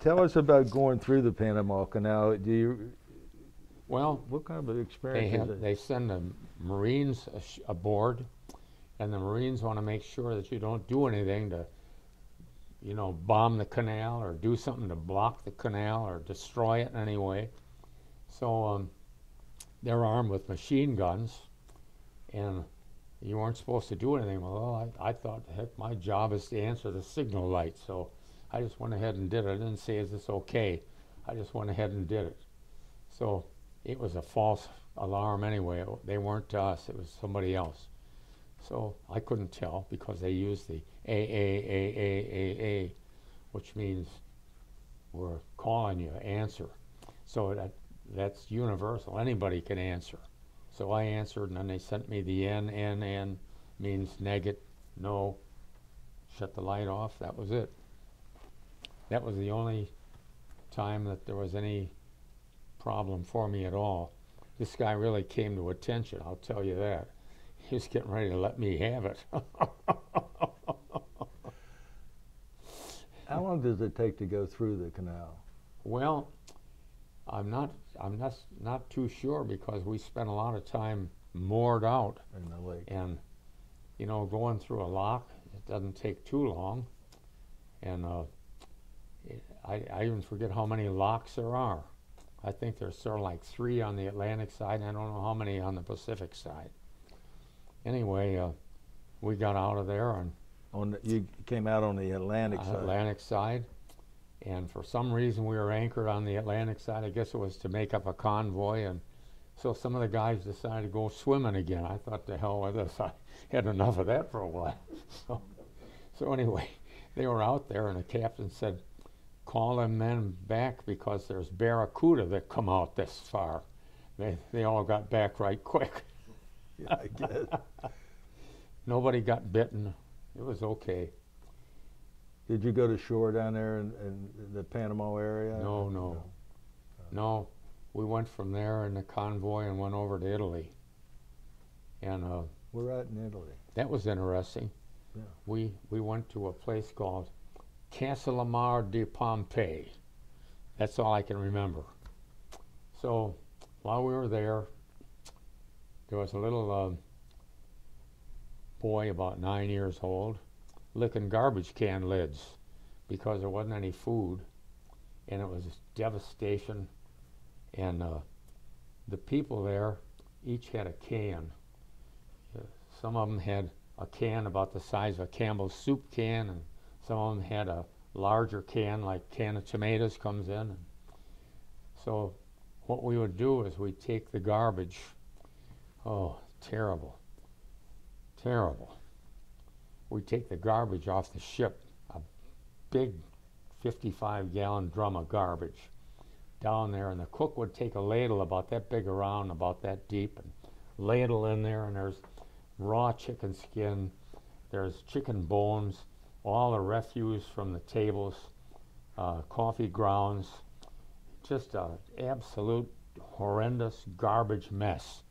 tell us about going through the Panama Canal. Do you? Well, what kind of experience? They, have, is it? They send the Marines ash aboard, and the Marines want to make sure that you don't do anything to, you know, bomb the canal or do something to block the canal or destroy it in any way. So um, they're armed with machine guns, and you weren't supposed to do anything. Well, I, I thought, heck, my job is to answer the signal light, so I just went ahead and did it. I didn't say, is this okay? I just went ahead and did it. So it was a false alarm anyway. It, they weren't to us, it was somebody else. So I couldn't tell because they used the triple A, which means we're calling you, answer. So that that's universal, anybody can answer. So I answered, and then they sent me the N N N, means negate, no, shut the light off, that was it. That was the only time that there was any problem for me at all. This guy really came to attention, I'll tell you that. He was getting ready to let me have it. How long does it take to go through the canal? Well, I'm not I'm not, not too sure, because we spent a lot of time moored out in the lake. And you know, going through a lock, it doesn't take too long. And uh, I, I even forget how many locks there are. I think there's sort of like three on the Atlantic side, and I don't know how many on the Pacific side. Anyway, uh, we got out of there, and on the, you came out on the Atlantic on side. Atlantic side, and for some reason we were anchored on the Atlantic side. I guess it was to make up a convoy, and so some of the guys decided to go swimming again. I thought, to hell with this. I had enough of that for a while. So, so anyway, they were out there, and the captain said, "Call them men back, because there's barracuda that come out this far." They, they all got back right quick. Yeah, I guess. Nobody got bitten. It was okay. Did you go to shore down there in, in the Panama area? No, no. No. No. We went from there in the convoy and went over to Italy. And uh, we're out in Italy. That was interesting. Yeah. We, we went to a place called Castellamare di Pompeii. That's all I can remember. So while we were there, there was a little uh, boy about nine years old licking garbage can lids because there wasn't any food, and it was devastation. And uh, the people there each had a can. Some of them had a can about the size of a Campbell's soup can, and some of them had a larger can, like can of tomatoes comes in. So what we would do is we'd take the garbage. Oh, terrible, terrible. We'd take the garbage off the ship, a big fifty-five gallon drum of garbage, down there, and the cook would take a ladle about that big around, about that deep, and ladle in there, and there's raw chicken skin, there's chicken bones, all the refuse from the tables, uh, coffee grounds, just an absolute horrendous garbage mess.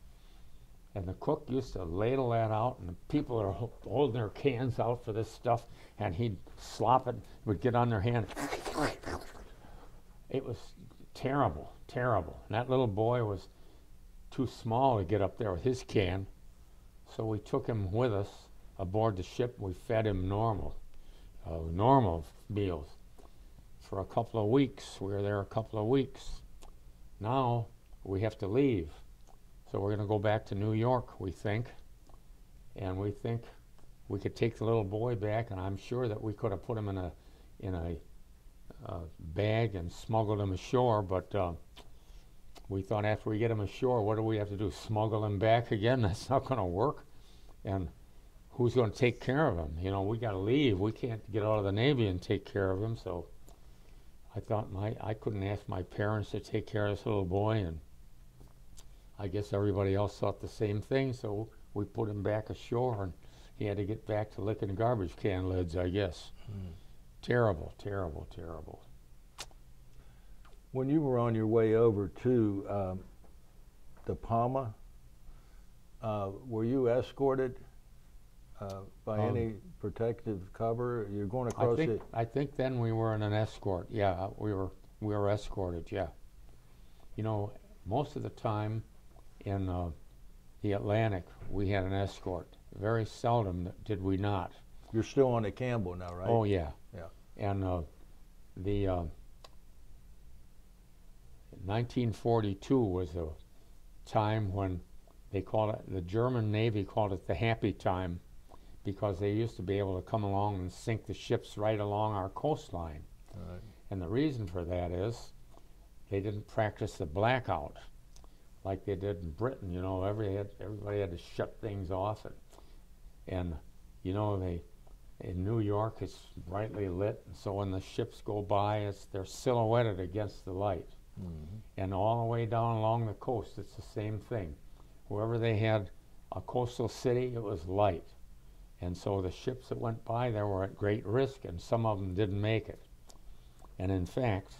And the cook used to ladle that out, and the people are ho holding their cans out for this stuff, and he'd slop it, would get on their hand. It was terrible, terrible. And that little boy was too small to get up there with his can, so we took him with us aboard the ship. We fed him normal, uh, normal meals for a couple of weeks. We were there a couple of weeks. Now we have to leave. So we're going to go back to New York, we think, and we think we could take the little boy back, and I'm sure that we could have put him in a in a uh, bag and smuggled him ashore, but uh, we thought after we get him ashore, what do we have to do, smuggle him back again? That's not going to work, and who's going to take care of him? You know, we got to leave. We can't get out of the Navy and take care of him, so I thought my I couldn't ask my parents to take care of this little boy, and I guess everybody else thought the same thing, so we put him back ashore, and he had to get back to licking garbage can lids, I guess. Mm. Terrible, terrible, terrible. When you were on your way over to um, the Palma, uh, were you escorted uh, by um, any protective cover? You're going across it. I think then we were in an escort. Yeah, we were we were escorted. Yeah, you know, most of the time. In uh, the Atlantic, we had an escort. Very seldom did we not. You're still on the Campbell now, right? Oh, yeah. Yeah. And uh, the uh, nineteen forty-two was the time when they called it, the German Navy called it the happy time, because they used to be able to come along and sink the ships right along our coastline. Right. And the reason for that is they didn't practice the blackout like they did in Britain. You know, every had, everybody had to shut things off, and, and you know, they in New York it's brightly lit, and so when the ships go by, it's they're silhouetted against the light, mm-hmm. and all the way down along the coast, it's the same thing. Wherever they had a coastal city, it was light, and so the ships that went by there were at great risk, and some of them didn't make it. And in fact,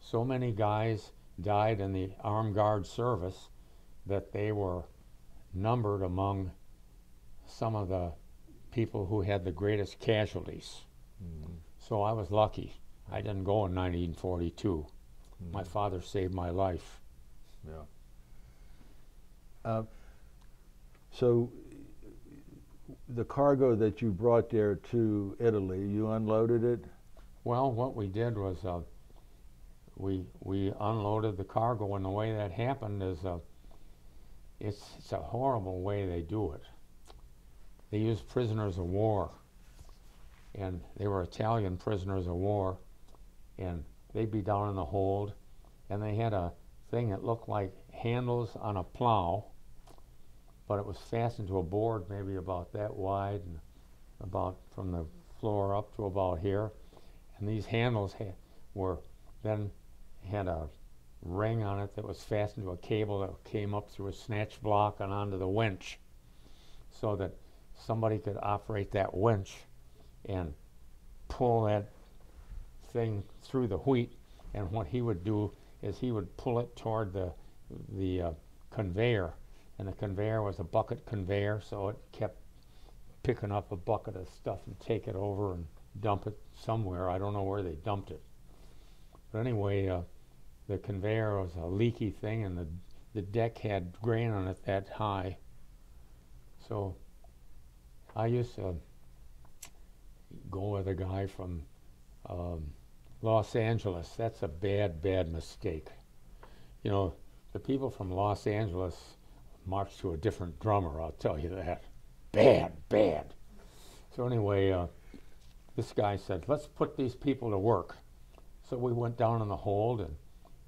so many guys died in the armed guard service that they were numbered among some of the people who had the greatest casualties. Mm-hmm. So I was lucky. I didn't go in nineteen forty-two. Mm-hmm. My father saved my life. Yeah. Uh, so the cargo that you brought there to Italy, you unloaded it? Well, what we did was uh, We, we unloaded the cargo, and the way that happened is a, it's, it's a horrible way they do it. They used prisoners of war, and they were Italian prisoners of war, and they'd be down in the hold, and they had a thing that looked like handles on a plow, but it was fastened to a board maybe about that wide, and about from the floor up to about here, and these handles ha were then had a ring on it that was fastened to a cable that came up through a snatch block and onto the winch, so that somebody could operate that winch and pull that thing through the wheat. And what he would do is he would pull it toward the, the uh, conveyor, and the conveyor was a bucket conveyor, so it kept picking up a bucket of stuff and take it over and dump it somewhere. I don't know where they dumped it. But anyway, uh, the conveyor was a leaky thing, and the, the deck had grain on it that high. So I used to go with a guy from um, Los Angeles. That's a bad, bad mistake. You know, the people from Los Angeles march to a different drummer, I'll tell you that. Bad, bad. So anyway, uh, this guy said, let's put these people to work. So we went down in the hold, and,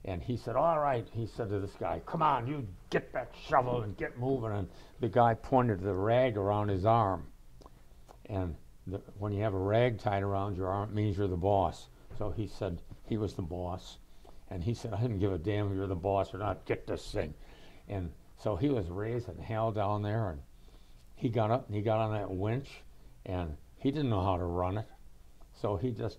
and he said, all right, he said to this guy, come on, you get that shovel and get moving. And the guy pointed the rag around his arm. And the, when you have a rag tied around your arm, it means you're the boss. So he said he was the boss. And he said, I didn't give a damn if you're the boss or not, get this thing. And so he was raised in hell down there, and he got up and he got on that winch, and he didn't know how to run it. So he just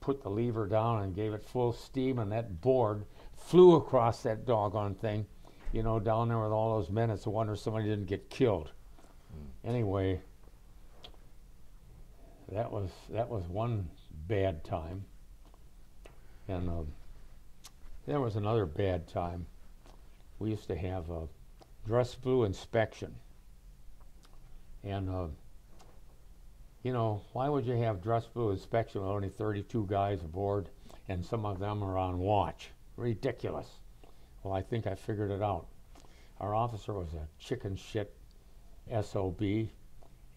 put the lever down and gave it full steam, and that board flew across that doggone thing, you know, down there with all those men. It's a wonder somebody didn't get killed. Mm. Anyway, that was, that was one bad time. And um, there was another bad time. We used to have a dress blue inspection. And, uh, you know, why would you have dress blue inspection with only thirty-two guys aboard and some of them are on watch? Ridiculous. Well, I think I figured it out. Our officer was a chicken shit S O B,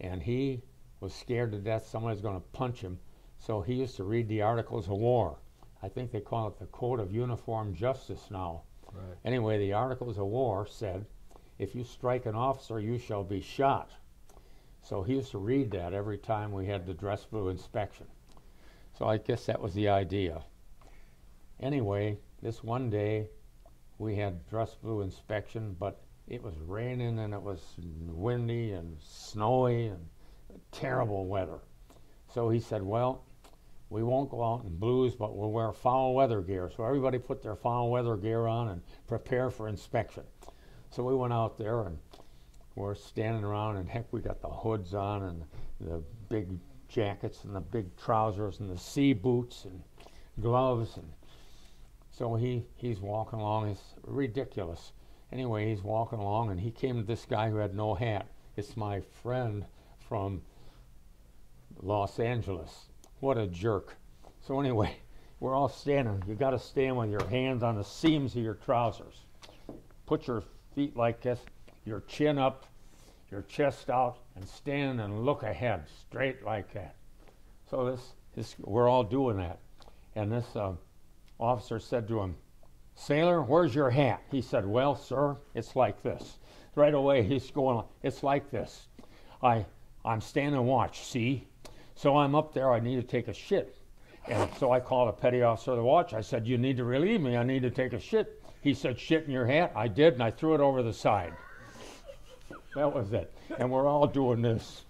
and he was scared to death somebody was going to punch him, so he used to read the Articles of War. I think they call it the Code of Uniform Justice now. Right. Anyway, the Articles of War said, if you strike an officer, you shall be shot. So he used to read that every time we had the dress blue inspection. So I guess that was the idea. Anyway, this one day, we had dress blue inspection, but it was raining and it was windy and snowy and terrible weather. So he said, well, we won't go out in blues, but we'll wear foul weather gear. So everybody put their foul weather gear on and prepare for inspection. So we went out there and we're standing around, and heck, we got the hoods on and the big jackets and the big trousers and the sea boots and gloves. And so he, he's walking along, it's ridiculous. Anyway, he's walking along and he came to this guy who had no hat. It's my friend from Los Angeles. What a jerk. So anyway, we're all standing. You gotta stand with your hands on the seams of your trousers. Put your feet like this, your chin up, your chest out, and stand and look ahead, straight like that. So this, this we're all doing that. And this uh, officer said to him, sailor, where's your hat? He said, well, sir, it's like this. Right away, he's going, it's like this. I, I'm standing watch, see? So I'm up there, I need to take a shit. And so I called a petty officer of the watch. I said, you need to relieve me, I need to take a shit. He said, shit in your hat? I did, and I threw it over the side. That was it. And we're all doing this.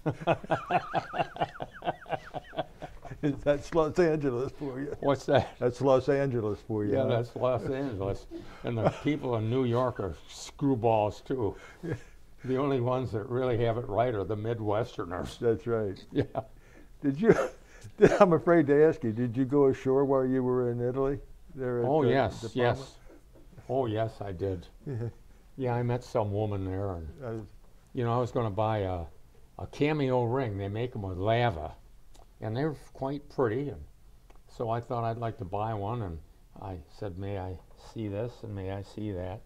That's Los Angeles for you. What's that? That's Los Angeles for you. Yeah, huh? That's Los Angeles. And the people in New York are screwballs, too. The only ones that really have it right are the Midwesterners. That's right. Yeah. Did you, I'm afraid to ask you, did you go ashore while you were in Italy? There oh, the, yes, the yes. Oh, yes, I did. Yeah, yeah, I met some woman there. And, uh, you know, I was going to buy a, a cameo ring. They make them with lava. And they were quite pretty. And so I thought I'd like to buy one. And I said, may I see this and may I see that?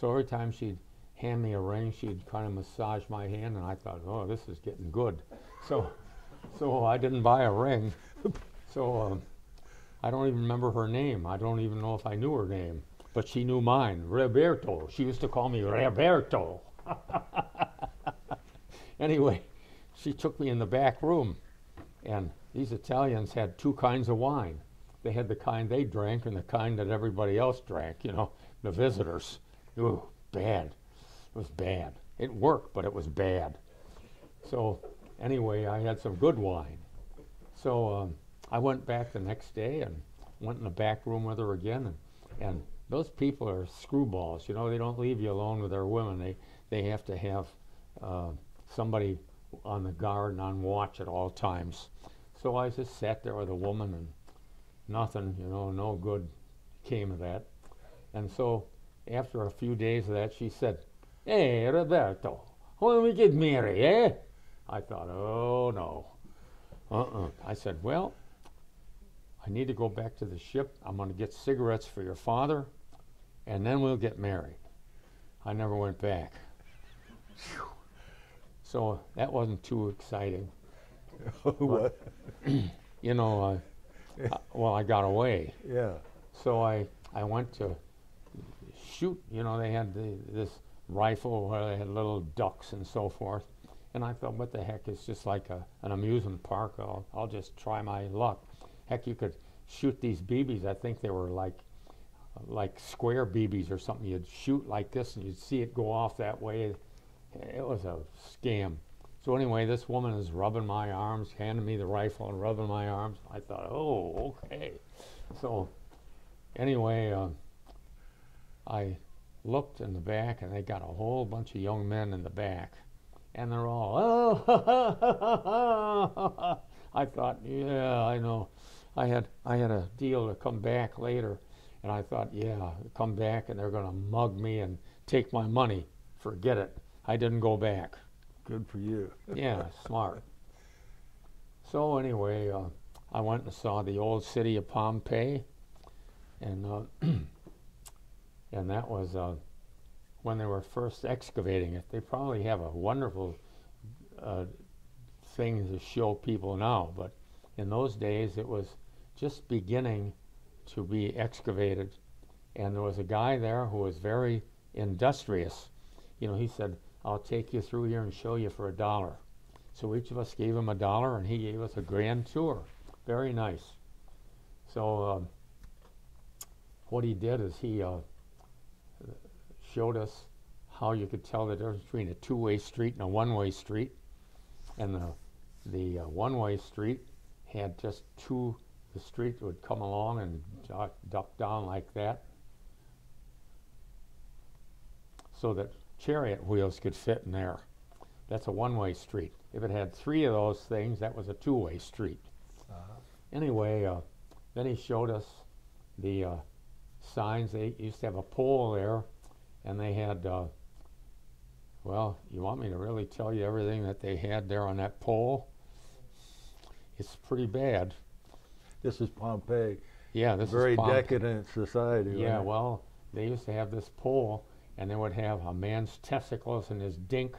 So every time she'd hand me a ring, she'd kind of massage my hand. And I thought, oh, this is getting good. So... So I didn't buy a ring. So um, I don't even remember her name. I don't even know if I knew her name, but she knew mine, Roberto. She used to call me Roberto. Anyway, she took me in the back room, and these Italians had two kinds of wine. They had the kind they drank and the kind that everybody else drank, you know, the visitors. Ooh, bad. It was bad. It worked, but it was bad. So. Anyway, I had some good wine. So um, I went back the next day and went in the back room with her again. And, and those people are screwballs. You know, they don't leave you alone with their women. They, they have to have uh, somebody on the guard and on watch at all times. So I just sat there with a woman and nothing, you know, no good came of that. And so after a few days of that, she said, hey, Roberto, when we get married, eh? I thought, oh no, uh-uh. I said, well, I need to go back to the ship. I'm gonna get cigarettes for your father, and then we'll get married. I never went back. So that wasn't too exciting. What? You know, uh, I, well, I got away. Yeah. So I, I went to shoot, you know, they had the, this rifle where they had little ducks and so forth. And I thought, what the heck, it's just like a, an amusement park. I'll, I'll just try my luck. Heck, you could shoot these B Bs. I think they were like like square B Bs or something. You'd shoot like this and you'd see it go off that way. It was a scam. So anyway, this woman is rubbing my arms, handing me the rifle and rubbing my arms. I thought, oh, okay. So anyway, uh, I looked in the back and they got a whole bunch of young men in the back. And they're all, oh, ha, ha, ha, ha, ha. I thought, yeah, I know. I had, I had a deal to come back later. And I thought, yeah, come back and they're going to mug me and take my money. Forget it. I didn't go back. Good for you. Yeah, smart. So anyway, uh, I went and saw the old city of Pompeii. And, uh, and that was uh, when they were first excavating it. They probably have a wonderful uh, thing to show people now. But in those days, it was just beginning to be excavated, and there was a guy there who was very industrious. You know, he said, I'll take you through here and show you for a dollar. So each of us gave him a dollar, and he gave us a grand tour. Very nice. So um, what he did is he uh, showed us how you could tell the difference between a two-way street and a one-way street. And the, the uh, one-way street had just two. The street would come along and duck, duck down like that so that chariot wheels could fit in there. That's a one-way street. If it had three of those things, that was a two-way street. Uh-huh. Anyway, uh, then he showed us the uh, signs. They used to have a pole there, and they had, uh, well, you want me to really tell you everything that they had there on that pole? It's pretty bad. This is Pompeii. Yeah, this very is very decadent society. Yeah, right? Well, they used to have this pole, and they would have a man's testicles and his dink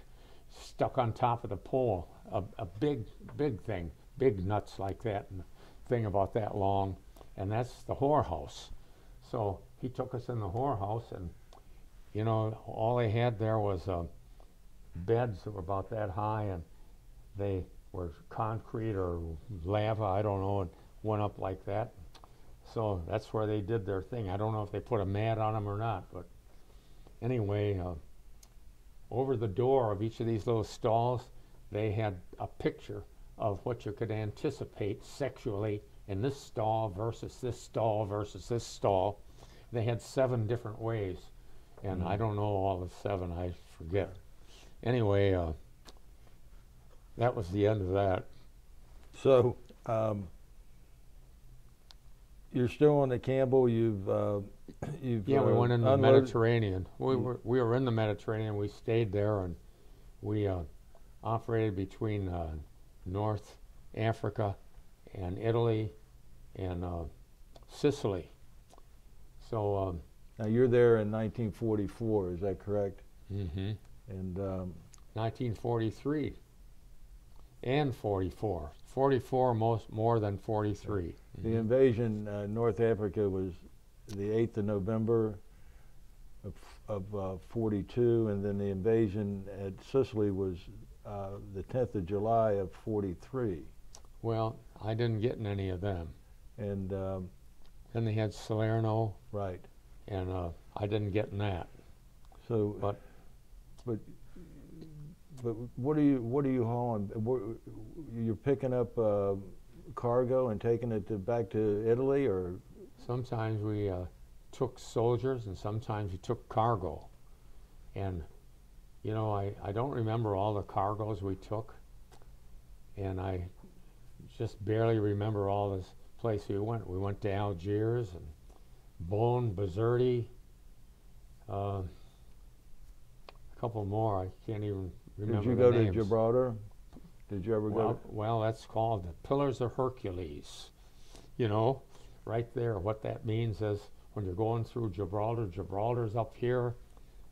stuck on top of the pole. A, a big, big thing, big nuts like that, and thing about that long. And that's the whorehouse. So he took us in the whorehouse, and you know, all they had there was uh, beds that were about that high, and they were concrete or lava, I don't know. And went up like that. So that's where they did their thing. I don't know if they put a mat on them or not, but anyway, uh, over the door of each of these little stalls, they had a picture of what you could anticipate sexually in this stall versus this stall versus this stall. They had seven different ways, and mm-hmm. I don't know all the seven, I forget. Anyway, uh, that was the end of that. So, um, you're still on the Campbell. You've, uh, you've yeah. Uh, we went in the Mediterranean. We were we were in the Mediterranean. We stayed there, and we uh, operated between uh, North Africa, and Italy, and uh, Sicily. So um, now you're there in nineteen forty-four. Is that correct? Mm-hmm. And um, nineteen forty-three and forty-four. forty-four most more than forty-three. The invasion uh, North Africa was the eighth of November of, of uh, forty-two, and then the invasion at Sicily was uh, the tenth of July of forty-three. Well, I didn't get in any of them. And um, then they had Salerno. Right. And uh, I didn't get in that. So, but, but But what are you what are you hauling? You're picking up uh, cargo and taking it to, back to Italy, or sometimes we uh, took soldiers and sometimes we took cargo. And you know, I I don't remember all the cargoes we took, and I just barely remember all the places we went. We went to Algiers and Bone, Bizerte, uh, a couple more. I can't even. Did you go names. to Gibraltar? Did you ever well, go? To well, that's called the Pillars of Hercules. You know, right there. What that means is when you're going through Gibraltar, Gibraltar's up here,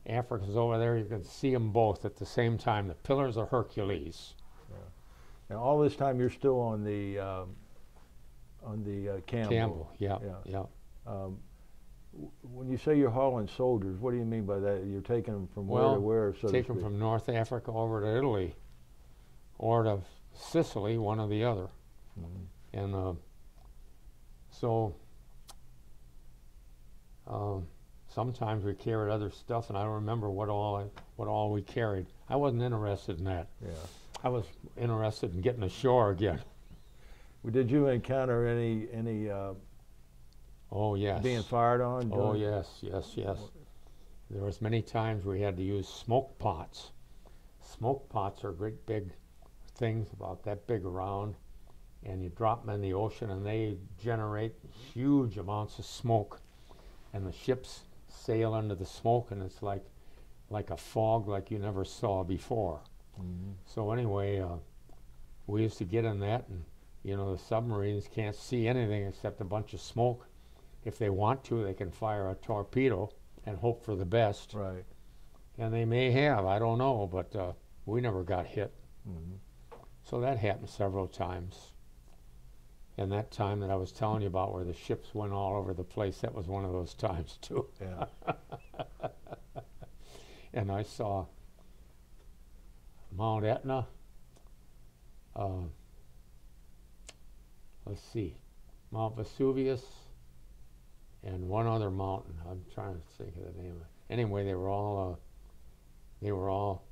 Africa's over there. You can see them both at the same time. The Pillars of Hercules. Yeah. Now, all this time you're still on the um, on the uh, Campbell. Campbell. Yeah. Yeah. yeah. Um, When you say you're hauling soldiers, what do you mean by that? You're taking them from well, where to where, so take to them from North Africa over to Italy, or to Sicily, one or the other. Mm-hmm. And uh, so Um, sometimes we carried other stuff, and I don't remember what all I, what all we carried. I wasn't interested in that. Yeah. I was interested in getting ashore again. Well, did you encounter any any? Uh, oh yes. Being fired on? Oh yes, yes, yes. There was many times we had to use smoke pots. Smoke pots are great big things about that big around, and you drop them in the ocean and they generate huge amounts of smoke, and the ships sail under the smoke, and it's like like a fog like you never saw before. Mm-hmm. So anyway, uh, we used to get in that, and you know, the submarines can't see anything except a bunch of smoke. If they want to, they can fire a torpedo and hope for the best. Right. And they may have, I don't know, but uh, we never got hit. Mm-hmm. So that happened several times. And that time that I was telling you about where the ships went all over the place, that was one of those times too. Yeah. And I saw Mount Etna. Uh, let's see, Mount Vesuvius, and one other mountain. I'm trying to think of the name of it. Anyway, they were all, uh, they were all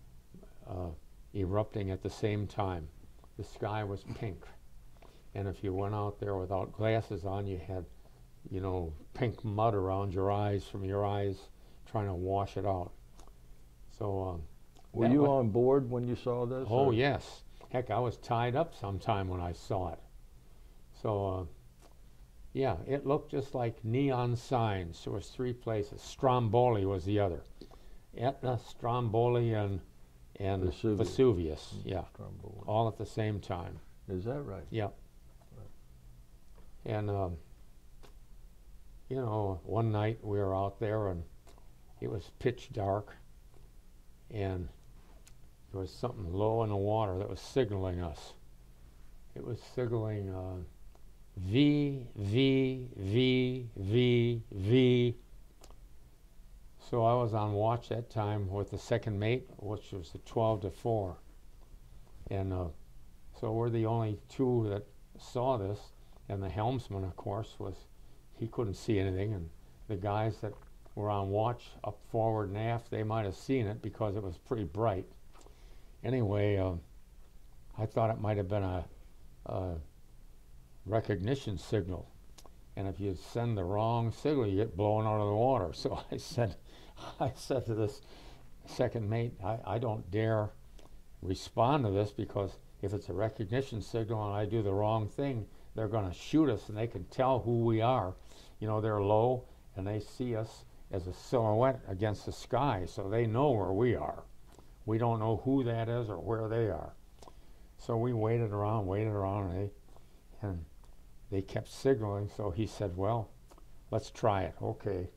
uh, erupting at the same time. The sky was pink, and if you went out there without glasses on, you had, you know, pink mud around your eyes from your eyes trying to wash it out. So. Um, Were you on board when you saw this? Oh, or? Yes. Heck, I was tied up sometime when I saw it. So, uh, yeah, it looked just like neon signs. There was three places. Stromboli was the other. Etna, Stromboli, and, and Vesuvius. Vesuvius. Yeah, Stromboli. All at the same time. Is that right? Yeah. Right. And, um, you know, one night we were out there, and it was pitch dark, and there was something low in the water that was signaling us. It was signaling uh, V, V, V, V, V. So I was on watch that time with the second mate, which was the twelve to four. And uh, so we're the only two that saw this. And the helmsman, of course, was, he couldn't see anything. And the guys that were on watch up forward and aft, they might have seen it because it was pretty bright. Anyway, uh, I thought it might have been a, a recognition signal. And if you send the wrong signal, you get blown out of the water. So I said, I said to this second mate, I, I don't dare respond to this, because if it's a recognition signal and I do the wrong thing, they're gonna shoot us, and they can tell who we are. You know, they're low and they see us as a silhouette against the sky, so they know where we are. We don't know who that is or where they are. So we waited around, waited around, and they, and they kept signaling. So he said, well, let's try it. Okay.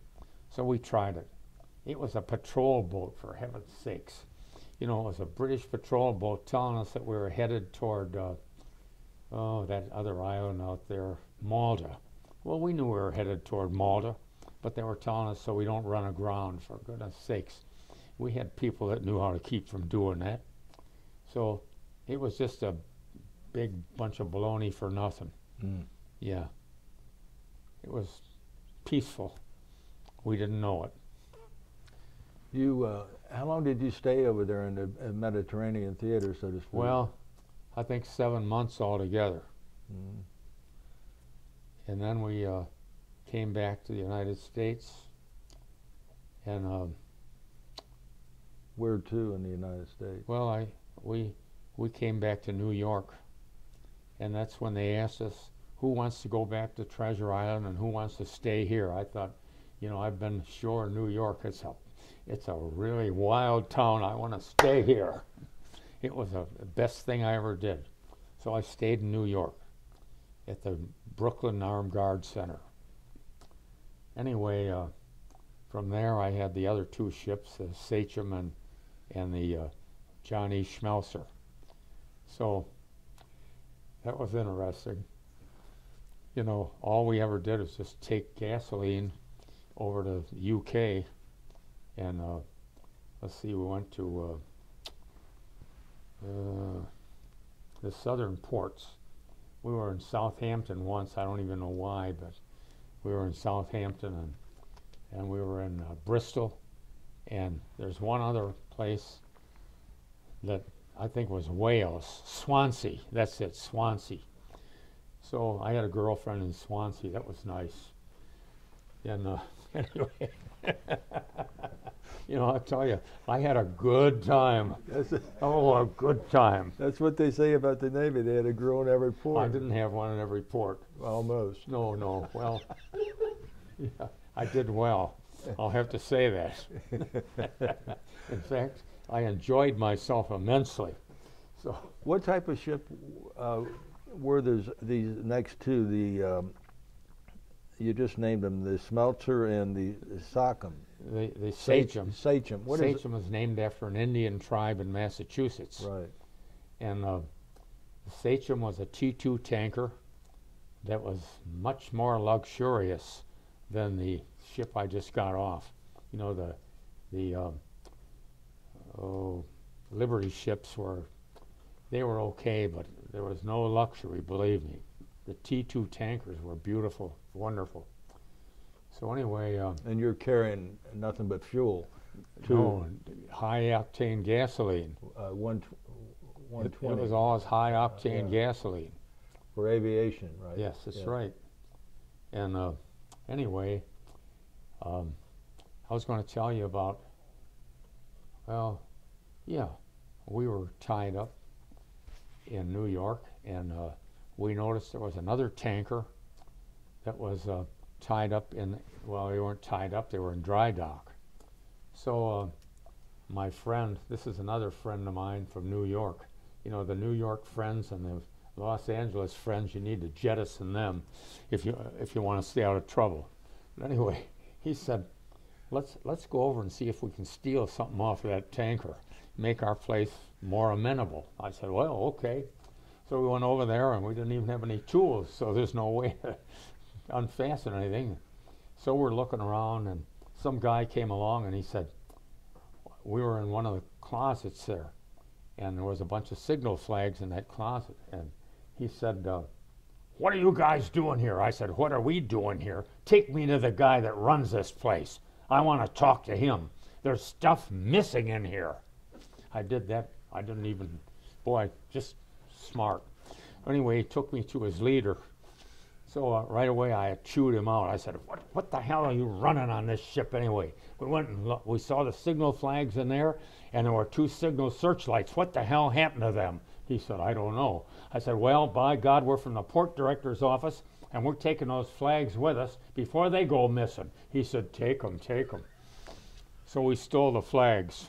So we tried it. It was a patrol boat, for heaven's sakes. You know, it was a British patrol boat telling us that we were headed toward, uh, oh, that other island out there, Malta. Well, we knew we were headed toward Malta, but they were telling us so we don't run aground, for goodness sakes. We had people that knew how to keep from doing that. So it was just a big bunch of baloney for nothing. Mm. Yeah. It was peaceful. We didn't know it. You, uh, how long did you stay over there in the uh, Mediterranean theater, so to speak? Well, I think seven months altogether. Mm. And then we, uh, came back to the United States, and um, where to in the United States? Well, I we we came back to New York, and that's when they asked us who wants to go back to Treasure Island and who wants to stay here. I thought, you know, I've been ashore in New York. It's a it's a really wild town. I want to stay here. It was a, the best thing I ever did. So I stayed in New York at the Brooklyn Armed Guard Center. Anyway, uh, from there I had the other two ships, the Sachem and, and the uh, Joan E. Schmeltzer. So that was interesting. You know, all we ever did was just take gasoline over to the U K, and uh, let's see, we went to uh, uh, the southern ports. We were in Southampton once, I don't even know why, but we were in Southampton, and and we were in uh, Bristol, and there's one other place that I think was Wales, Swansea, that's it, Swansea. So I had a girlfriend in Swansea, that was nice. And uh, anyway, you know, I'll tell you, I had a good time. That's a, oh, a good time. That's what they say about the Navy, they had a girl in every port. I didn't have one in every port. Almost. No, no, well, yeah, I did well. I'll have to say that. In fact, I enjoyed myself immensely. So, what type of ship uh, were these, these next two? The um, you just named them, the Schmeltzer and the Sachem. The, the Sachem. Sachem. What is it? Sachem is named after an Indian tribe in Massachusetts. Right. And uh, the Sachem was a T two tanker that was much more luxurious than the ship I just got off. You know, the the um, oh, Liberty ships were, they were okay, but there was no luxury, believe me. The T two tankers were beautiful, wonderful. So anyway. Um, and you're carrying nothing but fuel. No, high-octane gasoline. Uh, one tw one twenty. It, it was always high-octane uh, yeah. gasoline. For aviation, right? Yes, that's yeah. right. And uh, anyway, um, I was going to tell you about, well, yeah, we were tied up in New York, and uh, we noticed there was another tanker that was uh, tied up in, well, they weren't tied up, they were in dry dock. So uh, my friend, this is another friend of mine from New York. You know, the New York friends and the Los Angeles friends, you need to jettison them if you, if you want to stay out of trouble. But anyway, he said, let's, let's go over and see if we can steal something off of that tanker, make our place more amenable. I said, well, okay. So we went over there and we didn't even have any tools, so there's no way to unfasten anything. So we're looking around and some guy came along and he said, we were in one of the closets there and there was a bunch of signal flags in that closet. And he said, uh, what are you guys doing here? I said, what are we doing here? Take me to the guy that runs this place. I want to talk to him. There's stuff missing in here. I did that. I didn't even, boy, just smart. Anyway, he took me to his leader. So uh, right away I chewed him out. I said, what, what the hell are you running on this ship anyway? We went and look, we saw the signal flags in there, and there were two signal searchlights. What the hell happened to them? He said, I don't know. I said, well, by God, we're from the port director's office, and we're taking those flags with us before they go missing. He said, take them, take them. So we stole the flags,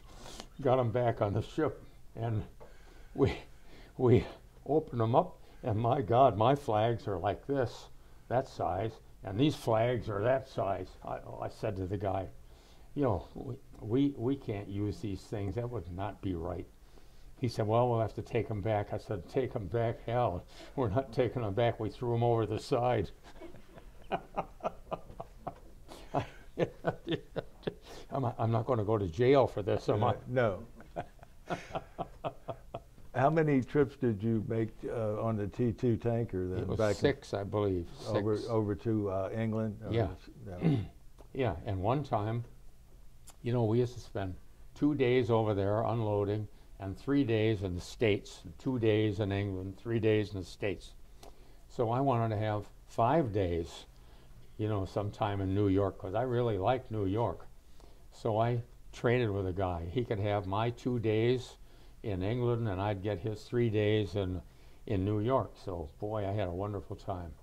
got them back on the ship, and we, we opened them up, and my God, my flags are like this, that size, and these flags are that size. I, I said to the guy, you know, we, we, we can't use these things. That would not be right. He said, well, we'll have to take them back. I said, take them back, hell. We're not taking them back. We threw them over the side. I'm, I'm not going to go to jail for this, am I? No. How many trips did you make uh, on the T two tanker? Then? It was back six, I believe. Six. Over, over to uh, England? Over yeah. To, no. Yeah, and one time, you know, we used to spend two days over there unloading, and three days in the States, and two days in England, three days in the States. So I wanted to have five days, you know, sometime in New York, because I really liked New York. So I traded with a guy. He could have my two days in England, and I'd get his three days in, in New York. So, boy, I had a wonderful time.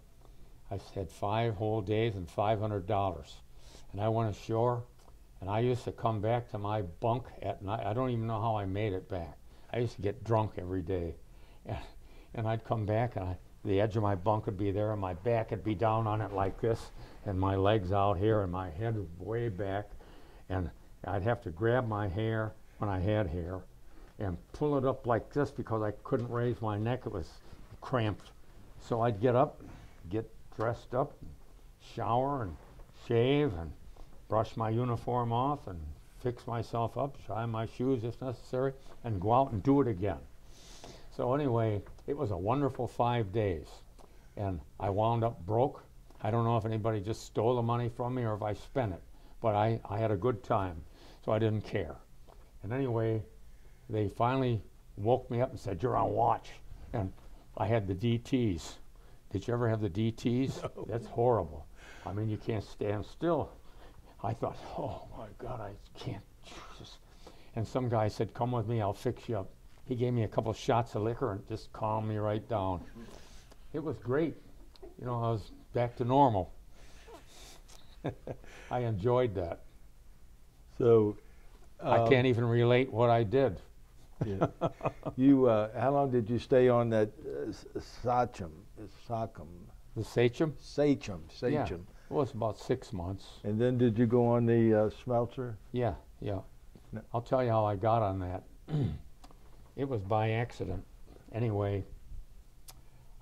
I had five whole days and five hundred dollars. And I went ashore, and I used to come back to my bunk at night. I don't even know how I made it back. I used to get drunk every day. And, and I'd come back, and I, the edge of my bunk would be there, and my back would be down on it like this, and my legs out here, and my head way back. And I'd have to grab my hair when I had hair and pull it up like this because I couldn't raise my neck. It was cramped. So I'd get up, get dressed up, shower, and shave, and brush my uniform off and fix myself up, shine my shoes if necessary, and go out and do it again. So anyway, it was a wonderful five days. And I wound up broke. I don't know if anybody just stole the money from me or if I spent it. but I, I had a good time, so I didn't care. And anyway, they finally woke me up and said, "You're on watch." And I had the D Ts. Did you ever have the D Ts? No. That's horrible. I mean, you can't stand still. I thought, oh my God, I can't, Jesus. And some guy said, "Come with me, I'll fix you up." He gave me a couple shots of liquor and just calmed me right down. It was great. You know, I was back to normal. I enjoyed that. So um, I can't even relate what I did. Yeah. You, uh, how long did you stay on that uh, Sachem? Sachem. The Sachem? Sachem. Sachem. Yeah. It was about six months. And then did you go on the uh, Schmeltzer? Yeah, yeah. No. I'll tell you how I got on that. It was by accident. Anyway,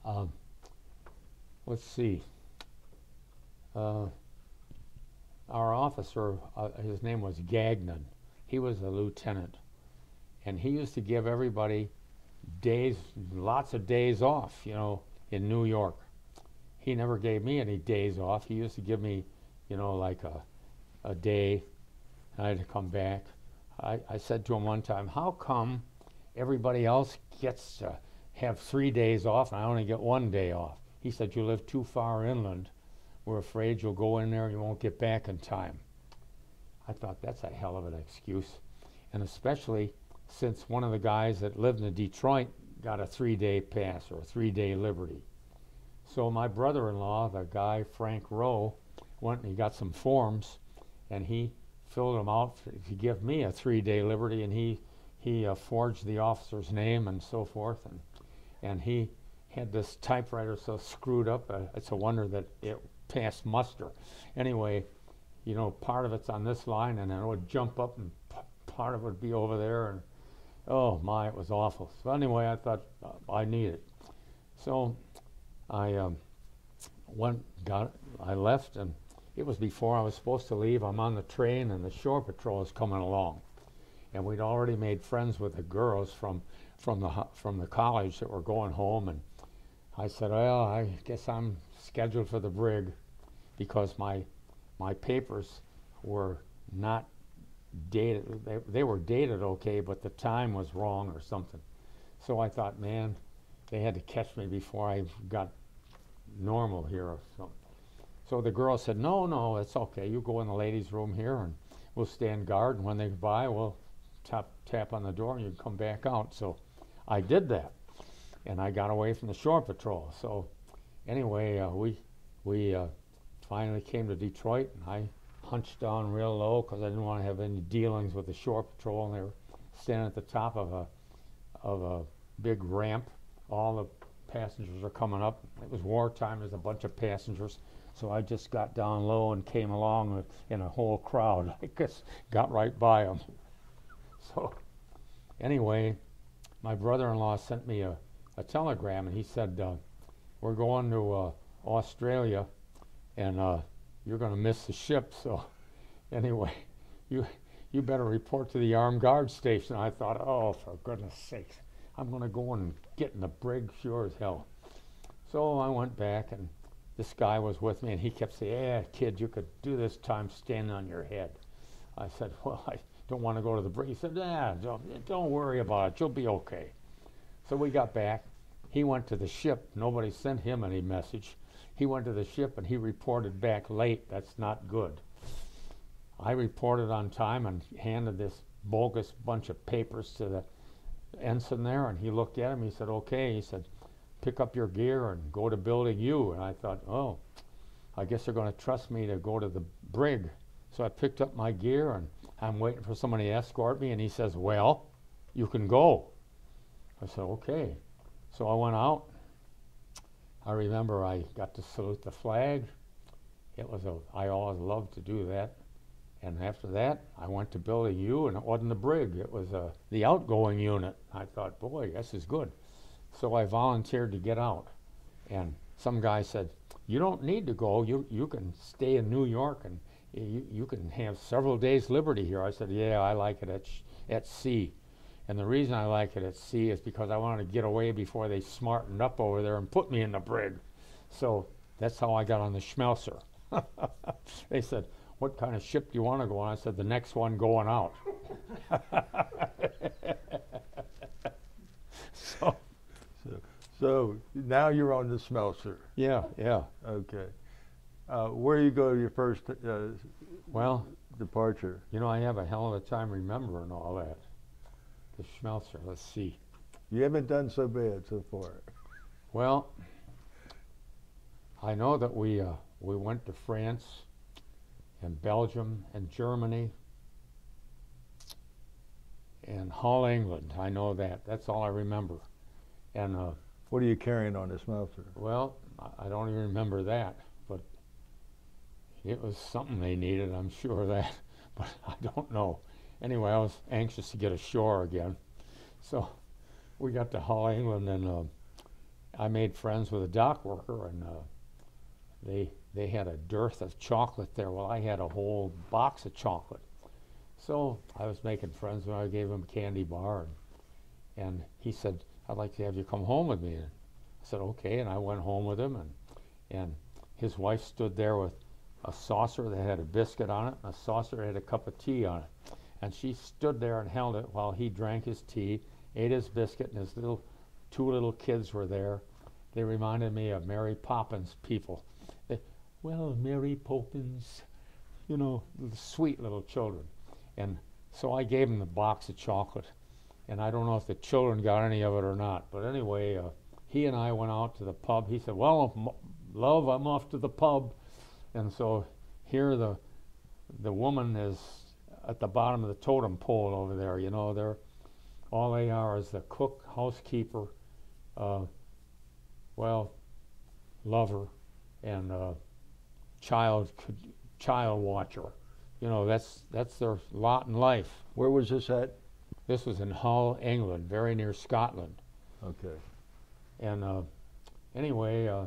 um, let's see. Uh, our officer, uh, his name was Gagnon. He was a lieutenant. And he used to give everybody days, lots of days off, you know, in New York. He never gave me any days off. He used to give me, you know, like a, a day, and I had to come back. I, I said to him one time, "How come everybody else gets to have three days off and I only get one day off?" He said, "You live too far inland. We're afraid you'll go in there and you won't get back in time." I thought, that's a hell of an excuse. And especially since one of the guys that lived in Detroit got a three-day pass or a three-day liberty. So my brother-in-law, the guy Frank Rowe, went and he got some forms and he filled them out to give me a three-day liberty, and he He uh, forged the officer's name and so forth, and and he had this typewriter so screwed up. Uh, it's a wonder that it passed muster. Anyway, you know, part of it's on this line, and then it would jump up, and p part of it would be over there, and oh my, it was awful. So anyway, I thought uh, I need it, so I um, went, got, I left, and it was before I was supposed to leave. I'm on the train, and the shore patrol is coming along. And we'd already made friends with the girls from from the from the college that were going home, and I said, "Well, I guess I'm scheduled for the brig," because my my papers were not dated. They, they were dated okay, but the time was wrong or something. So I thought, man, they had to catch me before I got normal here or something. So the girl said, "No, no, it's okay. You go in the ladies' room here, and we'll stand guard. And when they go by, we'll." Tap, tap on the door and you'd come back out." So I did that, and I got away from the shore patrol. So anyway, uh, we we uh, finally came to Detroit, and I hunched down real low because I didn't want to have any dealings with the shore patrol, and they were standing at the top of a of a big ramp. All the passengers were coming up. It was wartime, there's a bunch of passengers. So I just got down low and came along with, in a whole crowd. I just got right by them. So anyway, my brother-in-law sent me a, a telegram, and he said, uh, "We're going to uh, Australia, and uh, you're going to miss the ship. So anyway, you you better report to the armed guard station." I thought, oh, for goodness sakes, I'm going to go and get in the brig, sure as hell. So I went back, and this guy was with me, and he kept saying, "Yeah, kid, you could do this time standing on your head." I said, "Well, I don't want to go to the brig." He said, "Nah, don't, don't worry about it. You'll be okay." So we got back. He went to the ship. Nobody sent him any message. He went to the ship, and he reported back late. That's not good. I reported on time and handed this bogus bunch of papers to the ensign there, and he looked at him. He said, "Okay." He said, "Pick up your gear and go to Building U." And I thought, oh, I guess they're going to trust me to go to the brig. So I picked up my gear, and I'm waiting for somebody to escort me, and he says, "Well, you can go." I said, "Okay." So I went out. I remember I got to salute the flag. It was a, I always loved to do that. And after that, I went to Building U, and it wasn't the brig. It was uh, the outgoing unit. I thought, boy, this is good. So I volunteered to get out. And some guy said, "You don't need to go. You, you can stay in New York, and You, you can have several days' liberty here." I said, "Yeah, I like it at, sh at sea. And the reason I like it at sea is because I wanted to get away before they smartened up over there and put me in the brig." So that's how I got on the Schmeltzer. They said, what kind of ship do you want to go on? I said, the next one going out. so, so, so now you're on the Schmeltzer. Yeah, yeah. Okay. Uh, where you go to your first uh, well departure? You know, I have a hell of a time remembering all that. The Schmeltzer, let's see. You haven't done so bad so far. Well, I know that we uh, we went to France and Belgium and Germany and Hull, England. I know that. That's all I remember. And uh, what are you carrying on the Schmeltzer? Well, I don't even remember that, but it was something they needed, I'm sure of that, but I don't know. Anyway, I was anxious to get ashore again, so we got to Hull, England, and uh, I made friends with a dock worker, and uh, they they had a dearth of chocolate there. Well, I had a whole box of chocolate, so I was making friends. When I gave him a candy bar, and, and he said, "I'd like to have you come home with me." And I said, "Okay," and I went home with him, and and his wife stood there with a saucer that had a biscuit on it, and a saucer that had a cup of tea on it, and she stood there and held it while he drank his tea, ate his biscuit, and his little two little kids were there. They reminded me of Mary Poppins people. They, well, Mary Poppins, you know, sweet little children. And so I gave them the box of chocolate, and I don't know if the children got any of it or not. But anyway, uh, he and I went out to the pub. He said, "Well, m love, I'm off to the pub," and so here the the woman is at the bottom of the totem pole over there. You know, they're all they are is the cook, housekeeper, uh, well, lover, and uh, child child watcher. You know, that's that's their lot in life. Where was this at? This was in Hull, England, very near Scotland. Okay. And uh, anyway, uh,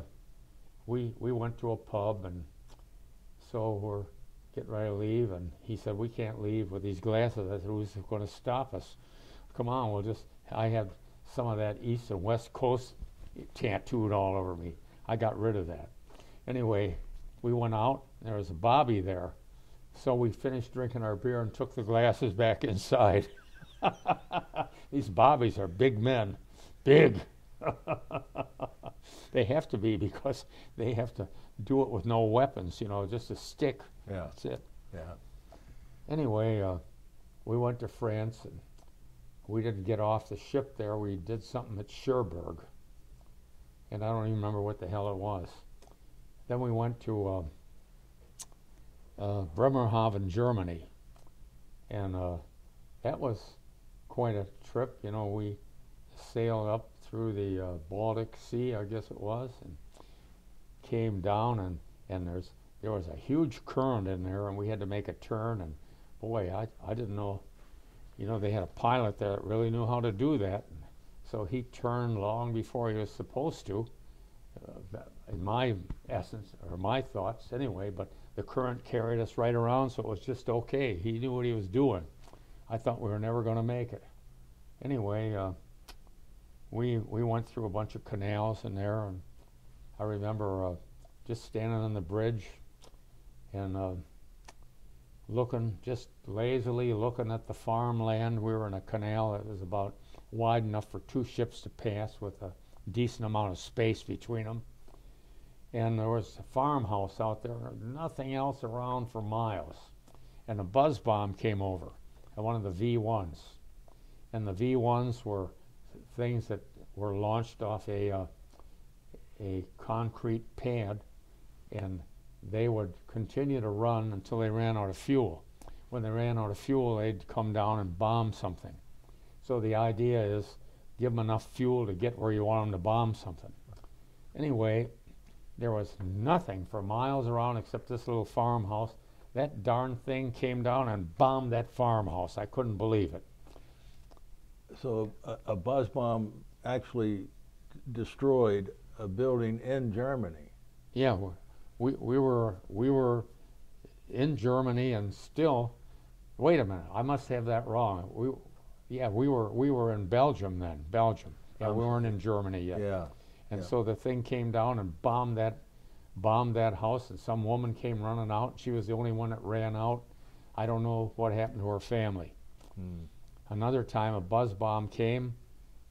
we we went to a pub, and so we're getting ready to leave, and he said, "We can't leave with these glasses." I said, "Who's going to stop us? Come on, we'll just," I had some of that East and West Coast tattooed all over me. I got rid of that. Anyway, we went out, there was a Bobby there. So we finished drinking our beer and took the glasses back inside. These Bobbies are big men, big. They have to be, because they have to do it with no weapons, you know, just a stick. Yeah. That's it. Yeah. Anyway, uh, we went to France, and we didn't get off the ship there. We did something at Cherbourg, and I don't even remember what the hell it was. Then we went to uh, uh, Bremerhaven, Germany, and uh, that was quite a trip. You know, we sailed up through the uh, Baltic Sea, I guess it was, and came down, and, and there's there was a huge current in there, and we had to make a turn, and boy, I, I didn't know. You know, they had a pilot there that really knew how to do that. So he turned long before he was supposed to, uh, in my essence, or my thoughts anyway, but the current carried us right around, so it was just okay. He knew what he was doing. I thought we were never going to make it. Anyway, uh, we, we went through a bunch of canals in there, and I remember uh, just standing on the bridge and uh, looking, just lazily looking at the farmland. We were in a canal that was about wide enough for two ships to pass with a decent amount of space between them. And there was a farmhouse out there, nothing else around for miles. And a buzz bomb came over, and one of the V ones. And the V ones were things that were launched off a, uh, a concrete pad, and they would continue to run until they ran out of fuel. When they ran out of fuel, they'd come down and bomb something. So the idea is give them enough fuel to get where you want them to bomb something. Anyway, there was nothing for miles around except this little farmhouse. That darn thing came down and bombed that farmhouse. I couldn't believe it. So a, a buzz bomb actually destroyed a building in Germany. Yeah. We, we were we were in Germany, and still, wait a minute, I must have that wrong. We, yeah, we were we were in Belgium then, Belgium. Yeah, we weren't in Germany yet. Yeah, and yeah. So the thing came down and bombed that bombed that house, and some woman came running out. She was the only one that ran out. I don't know what happened to her family. Hmm. Another time a buzz bomb came,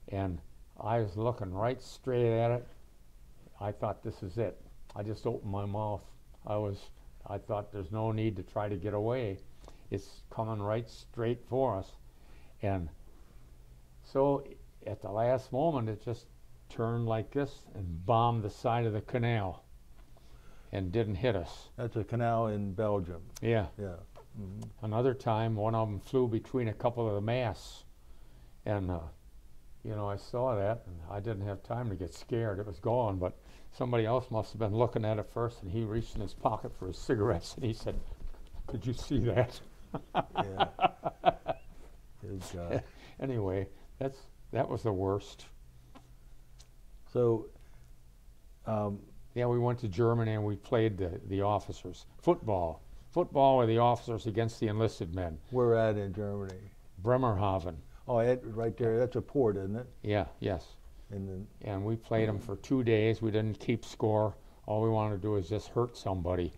and I was looking right straight at it. I thought, this is it. I just opened my mouth. I was, I thought, there's no need to try to get away. It's coming right straight for us. And so at the last moment, it just turned like this and bombed the side of the canal and didn't hit us. That's a canal in Belgium. Yeah. Yeah. Mm-hmm. Another time, one of them flew between a couple of the masts. And, uh, you know, I saw that, and I didn't have time to get scared. It was gone, but somebody else must have been looking at it first, and he reached in his pocket for his cigarettes, and he said, "Could you see that?" Yeah. Good God. Anyway, that's, that was the worst. So, um, yeah, we went to Germany and we played the, the officers. Football. Football were the officers against the enlisted men. Where at in Germany? Bremerhaven. Oh, it, right there. That's a port, isn't it? Yeah, yes. And, then, and we played them for two days. We didn't keep score. All we wanted to do is just hurt somebody.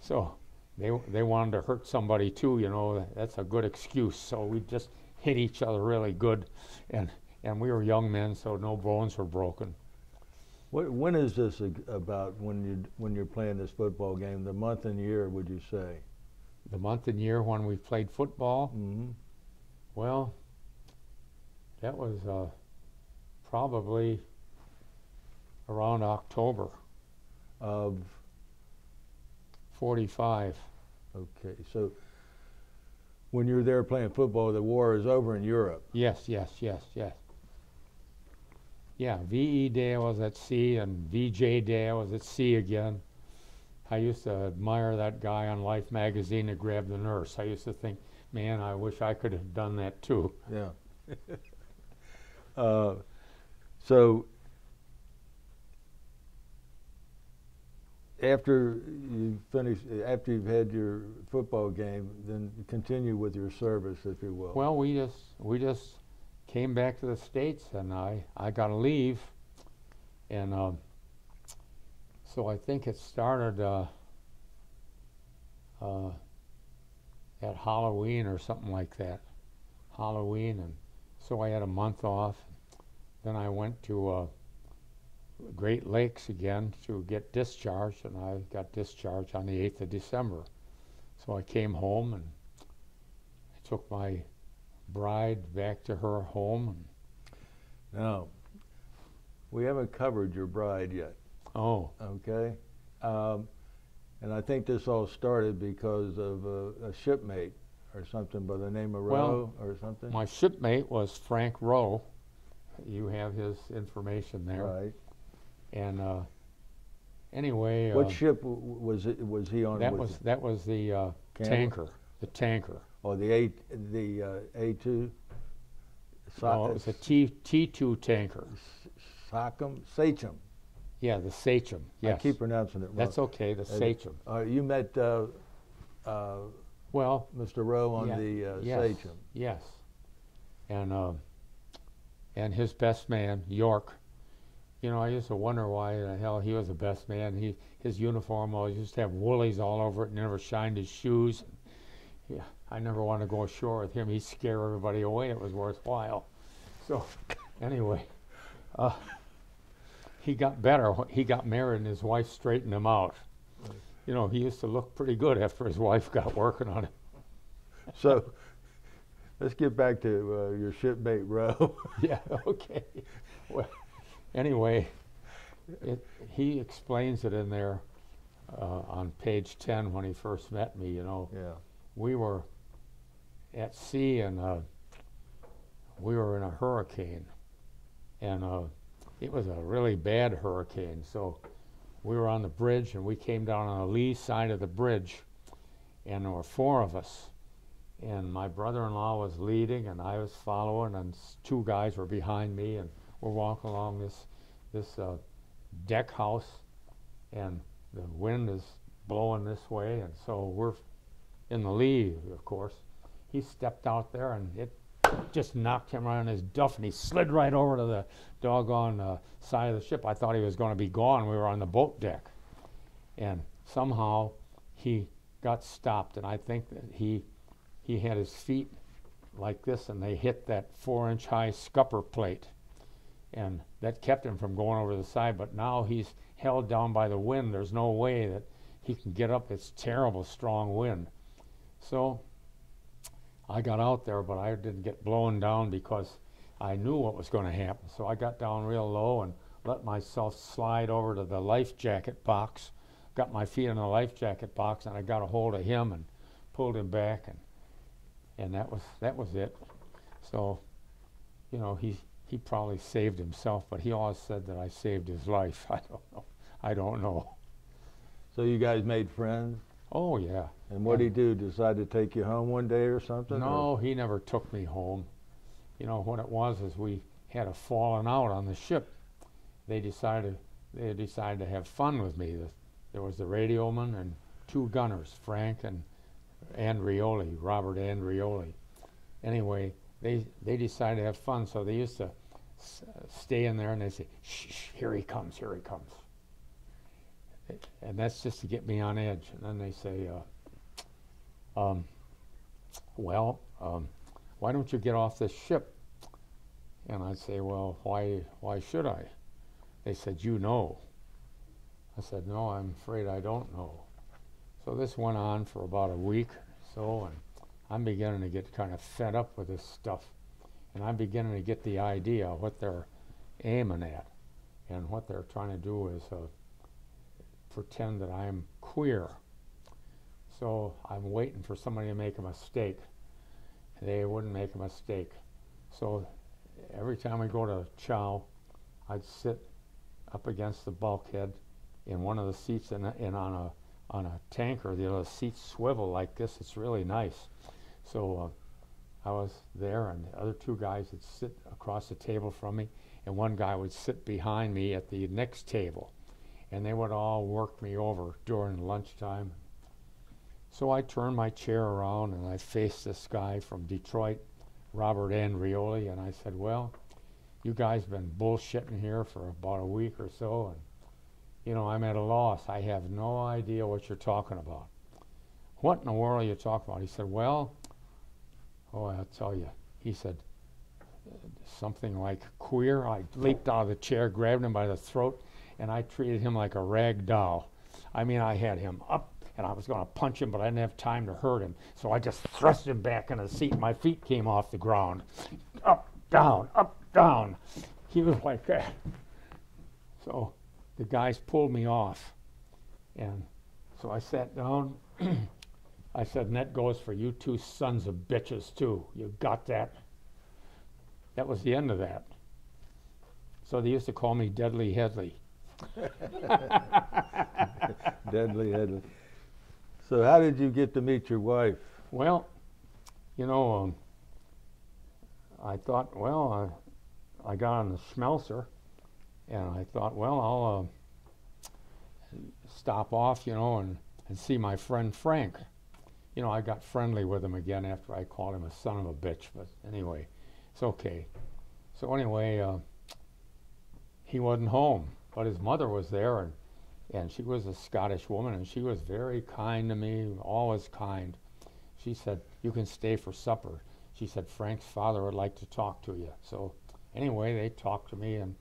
So they, they wanted to hurt somebody too, you know. That's a good excuse. So we just hit each other really good. And, and we were young men, so no bones were broken. When is this about, when, you, when you're playing this football game, the month and year, would you say? The month and year when we played football? Mm-hmm. Well, that was uh, probably around October. Of? forty-five. Okay, so when you're there playing football, the war is over in Europe. Yes, yes, yes, yes. Yeah, V E Day I was at sea, and V J Day I was at sea again. I used to admire that guy on Life magazine that grabbed the nurse. I used to think, man, I wish I could have done that too. Yeah. uh, so, after you finish, after you've had your football game, then continue with your service, if you will. Well, we just, we just. came back to the States, and I, I got to leave, and uh, so I think it started uh, uh, at Halloween or something like that, Halloween, and so I had a month off. Then I went to uh, Great Lakes again to get discharged, and I got discharged on the eighth of December. So I came home, and I took my bride back to her home. Now, we haven't covered your bride yet. Oh. Okay. Um, and I think this all started because of a, a shipmate or something by the name of Rowe, well, or something? My shipmate was Frank Rowe. You have his information there. Right. And uh, anyway. What uh, ship w was it, was he on? That was, was that was the uh, tanker. The tanker. Oh, the A, the uh, A two? So no, it was a T, T2 tanker. Sachem? Sachem. Yeah, the Sachem, yes. I keep pronouncing it wrong. That's okay, the Sachem. Uh, you met uh, uh, well, Mister Rowe on yeah, the uh, yes, Sachem. Yes, and, uh, and his best man, York. You know, I used to wonder why the hell he was the best man. He, his uniform always used to have woolies all over it and never shined his shoes. Yeah, I never want to go ashore with him. He'd scare everybody away. It was worthwhile. So, anyway, uh, he got better. He got married, and his wife straightened him out. You know, he used to look pretty good after his wife got working on him. So, let's get back to uh, your shipmate, Rowe. Yeah, okay. Well, anyway, it, he explains it in there uh, on page ten when he first met me, you know. Yeah. We were at sea, and uh, we were in a hurricane, and uh, it was a really bad hurricane. So we were on the bridge, and we came down on the lee side of the bridge, and there were four of us, and my brother-in-law was leading, and I was following, and two guys were behind me, and we're walking along this, this uh, deck house, and the wind is blowing this way, and so we're in the lee, of course. He stepped out there, and it just knocked him right on his duff, and he slid right over to the doggone uh, side of the ship. I thought he was going to be gone. We were on the boat deck. and somehow he got stopped, and I think that he he had his feet like this and they hit that four inch high scupper plate, and that kept him from going over the side. But now he's held down by the wind. There's no way that he can get up. It's terrible strong wind. So I got out there, but I didn't get blown down because I knew what was going to happen. So I got down real low and let myself slide over to the life jacket box, got my feet in the life jacket box, and I got a hold of him and pulled him back, and and that was that was it. So, you know, he he probably saved himself, but he always said that I saved his life. I don't know. I don't know. So you guys made friends? Oh yeah. And what did he do? Decide to take you home one day or something? No, or? He never took me home. You know what it was is we had a falling out on the ship. They decided they decided to have fun with me. The, there was the radioman and two gunners, Frank and Andrioli, Robert Andrioli. Anyway, they they decided to have fun, so they used to s stay in there and they say, "Shh, shh, here he comes, here he comes," and that's just to get me on edge. And then they say, uh, um, "Well, um, why don't you get off this ship?" And I say, "Well, why why should I?" They said, "You know." I said, "No, I'm afraid I don't know." So this went on for about a week or so, and I'm beginning to get kind of fed up with this stuff, and I'm beginning to get the idea of what they're aiming at, and what they're trying to do is uh, pretend that I'm queer. So I'm waiting for somebody to make a mistake. They wouldn't make a mistake. So every time we go to chow, I'd sit up against the bulkhead in one of the seats, and, and on a on a tanker, the other seats swivel like this. It's really nice. So uh, I was there, and the other two guys would sit across the table from me, and one guy would sit behind me at the next table, and they would all work me over during lunchtime. So I turned my chair around, and I faced this guy from Detroit, Robert Andrioli, and I said, "Well, you guys have been bullshitting here for about a week or so, and you know, I'm at a loss. I have no idea what you're talking about. What in the world are you talking about?" He said, "Well, oh, I'll tell you." He said something like queer. I leaped out of the chair, grabbed him by the throat, and I treated him like a rag doll. I mean, I had him up, and I was going to punch him, but I didn't have time to hurt him. So I just thrust him back in the seat, and my feet came off the ground. Up, down, up, down. He was like that. So the guys pulled me off, and so I sat down. I said, "And that goes for you two sons of bitches too. You got that?" That was the end of that. So they used to call me Deadly Headlee. Deadly Headlee. So how did you get to meet your wife? Well, you know, um, I thought, well, I, I got on the Schmeltzer, and I thought, well, I'll uh, stop off, you know, and, and see my friend Frank. You know, I got friendly with him again after I called him a son of a bitch, but anyway, it's okay. So anyway, uh, he wasn't home, but his mother was there, and, and she was a Scottish woman, and she was very kind to me, always kind. She said, "You can stay for supper." She said, "Frank's father would like to talk to you." So anyway, they talked to me, and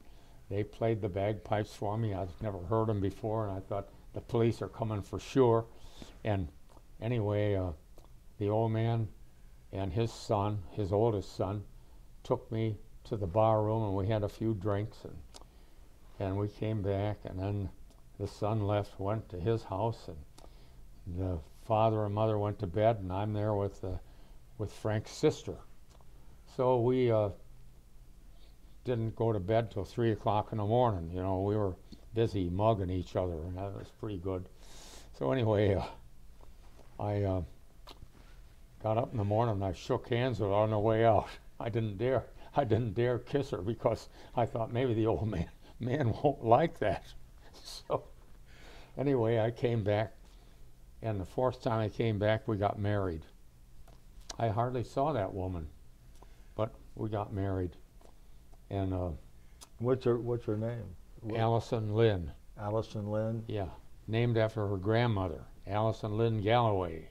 they played the bagpipes for me. I've never heard them before, and I thought the police are coming for sure. And anyway, uh, the old man and his son, his oldest son, took me to the bar room, and we had a few drinks, and and we came back, and then the son left, went to his house, and the father and mother went to bed, and I'm there with uh, with Frank's sister. So we Uh, didn't go to bed till three o'clock in the morning. You know, we were busy mugging each other, and that was pretty good. So anyway, uh, I uh, got up in the morning and I shook hands with her on the way out. I didn't dare, I didn't dare kiss her because I thought maybe the old man man won't like that. So anyway, I came back, and the fourth time I came back, we got married. I hardly saw that woman, but we got married. And uh, what's her what's her name? What? Allison Lynn. Allison Lynn. Yeah. named after her grandmother, Allison Lynn Galloway.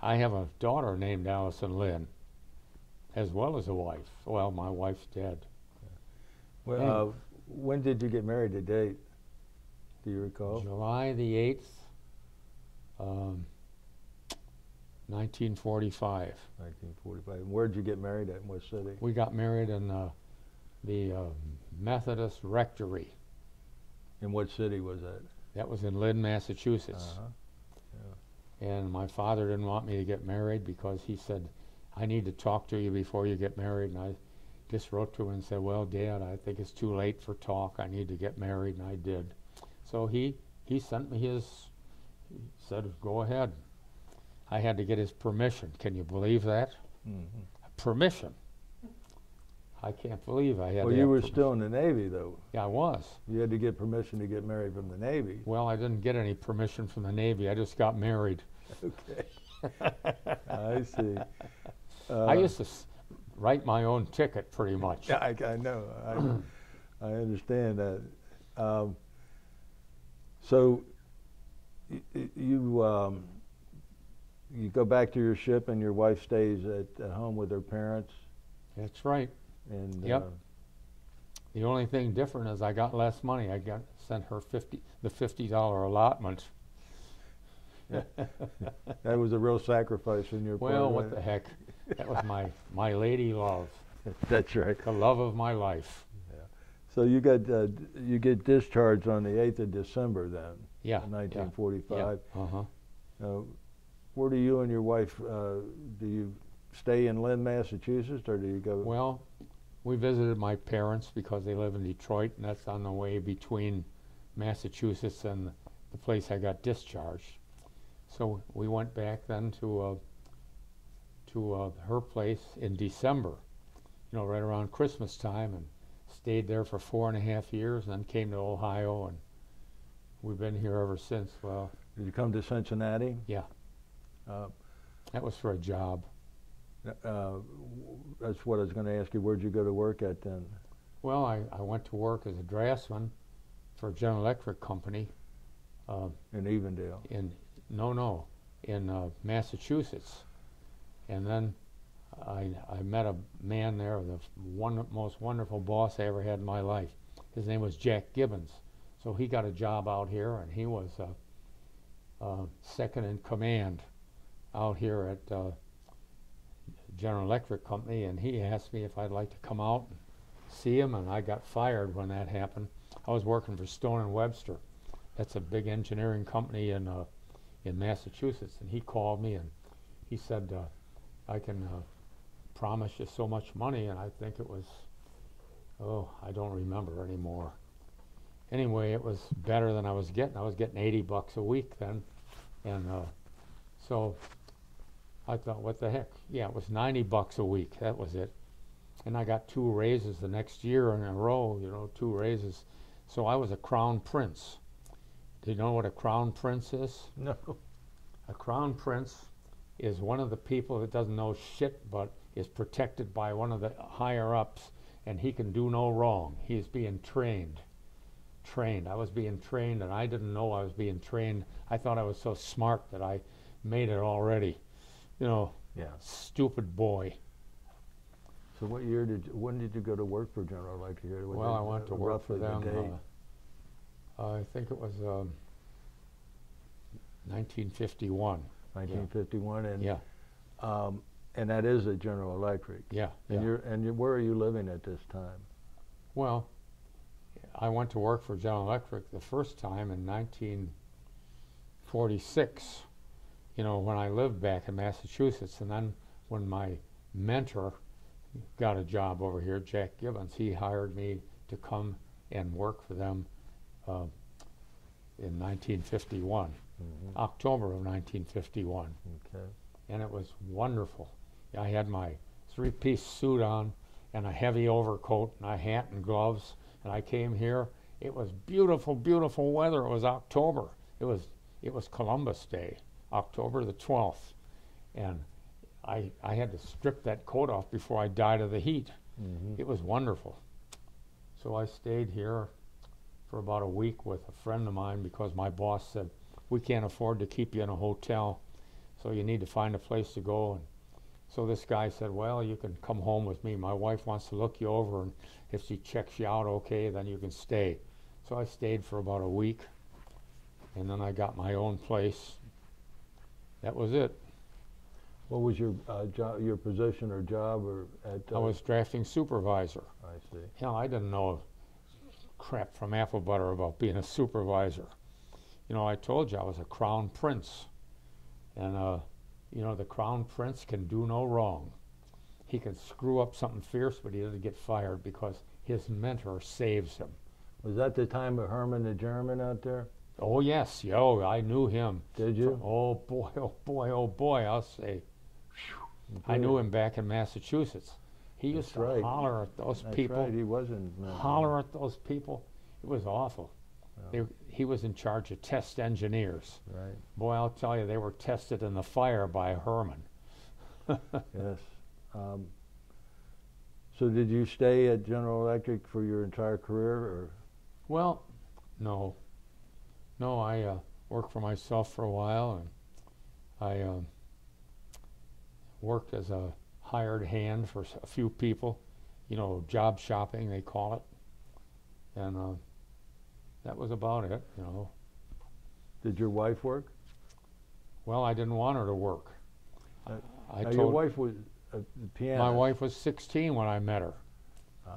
I have a daughter named Allison Lynn, as well as a wife. Well, my wife's dead. Well, uh, when did you get married to date? Do you recall? July the eighth, um, nineteen forty-five. nineteen forty-five. And where did you get married at? In what city? We got married in uh, the uh, Methodist Rectory. In what city was that? That was in Lynn, Massachusetts. Uh-huh. Yeah. And my father didn't want me to get married because he said, I need to talk to you before you get married. And I just wrote to him and said, well, Dad, I think it's too late for talk. I need to get married, and I did. So he, he sent me his, he said, go ahead. I had to get his permission. Can you believe that? Mm-hmm. Permission. I can't believe I had. Well, to you were permission. Still in the Navy, though. Yeah, I was. You had to get permission to get married from the Navy. Well, I didn't get any permission from the Navy. I just got married. Okay. I see. Uh, I used to s write my own ticket, pretty much. Yeah, I, I know. I, I understand that. Um, so, you um, you go back to your ship, and your wife stays at, at home with her parents. That's right. And yep. Uh, the only thing different is I got less money. I got sent her fifty the fifty dollar allotment. Yeah. That was a real sacrifice in your. Well, what the heck? That was my my lady love. That's right. The love of my life. Yeah. So you got uh, you get discharged on the eighth of December then. Yeah. Nineteen forty-five. Yeah. Uh huh. Uh, where do you and your wife uh, do you stay in Lynn, Massachusetts, or do you go? Well, we visited my parents because they live in Detroit, and that's on the way between Massachusetts and the place I got discharged. So we went back then to uh, to uh, her place in December, you know, right around Christmas time, and stayed there for four and a half years, and then came to Ohio, and we've been here ever since. Well, did you come to Cincinnati? Yeah. Uh, that was for a job. Uh, that's what I was going to ask you. Where'd you go to work at then? Well, I, I went to work as a draftsman for General Electric Company. Uh, in Evendale? In, no, no, in uh, Massachusetts. And then I, I met a man there, the one, most wonderful boss I ever had in my life. His name was Jack Gibbons. So he got a job out here, and he was uh, uh, second in command out here at uh, General Electric Company, and he asked me if I'd like to come out and see him, and I got fired when that happened. I was working for Stone and Webster. That's a big engineering company in uh, in Massachusetts, and he called me and he said, uh, I can uh, promise you so much money, and I think it was, oh, I don't remember anymore. Anyway, it was better than I was getting. I was getting eighty bucks a week then, and uh, so I thought, what the heck? Yeah, it was ninety bucks a week. That was it. And I got two raises the next year in a row, you know, two raises. So I was a crown prince. Do you know what a crown prince is? No. A crown prince is one of the people that doesn't know shit but is protected by one of the higher-ups, and he can do no wrong. He's being trained. Trained. I was being trained, and I didn't know I was being trained. I thought I was so smart that I made it already. You know, yeah. Stupid boy. So what year did, when did you go to work for General Electric? When well, I went to work for them, uh, uh, I think it was um, nineteen fifty-one. nineteen fifty-one, yeah. And yeah. Um, and that is at General Electric. Yeah. And, yeah. You're, and you're, where are you living at this time? Well, I went to work for General Electric the first time in nineteen forty-six. You know, when I lived back in Massachusetts, and then when my mentor got a job over here, Jack Gibbons, he hired me to come and work for them uh, in nineteen fifty-one, mm-hmm. October of nineteen fifty-one. Okay. And it was wonderful. I had my three-piece suit on and a heavy overcoat and a hat and gloves, and I came here. It was beautiful, beautiful weather. It was October. It was, it was Columbus Day. October the twelfth, and I, I had to strip that coat off before I died of the heat. Mm-hmm. It was wonderful. So I stayed here for about a week with a friend of mine because my boss said, we can't afford to keep you in a hotel, so you need to find a place to go. And so this guy said, well, you can come home with me. My wife wants to look you over, and if she checks you out okay, then you can stay. So I stayed for about a week, and then I got my own place. That was it. What was your uh, job, your position or job, or at? Uh, I was drafting supervisor. I see. Hell, I didn't know crap from apple butter about being a supervisor. You know, I told you I was a crown prince, and uh, you know, the crown prince can do no wrong. He can screw up something fierce, but he doesn't get fired because his mentor saves him. Was that the time of Herman the German out there? Oh yes, yo, I knew him. Did you? Oh boy, oh boy, oh boy, I'll say. I knew him back in Massachusetts. He That's used to right. holler at those That's people. Right. He was in Massachusetts. Holler at those people. It was awful. Yeah. They, he was in charge of test engineers. Right. Boy, I'll tell you, they were tested in the fire by Herman. Yes. Um, so did you stay at General Electric for your entire career? Or? Well, no. No, I uh, worked for myself for a while, and I um, worked as a hired hand for a few people, you know, job shopping they call it, and uh, that was about it, you know. Did your wife work? Well, I didn't want her to work. Uh, I now told your wife was a pianist. My wife was sixteen when I met her. Ah.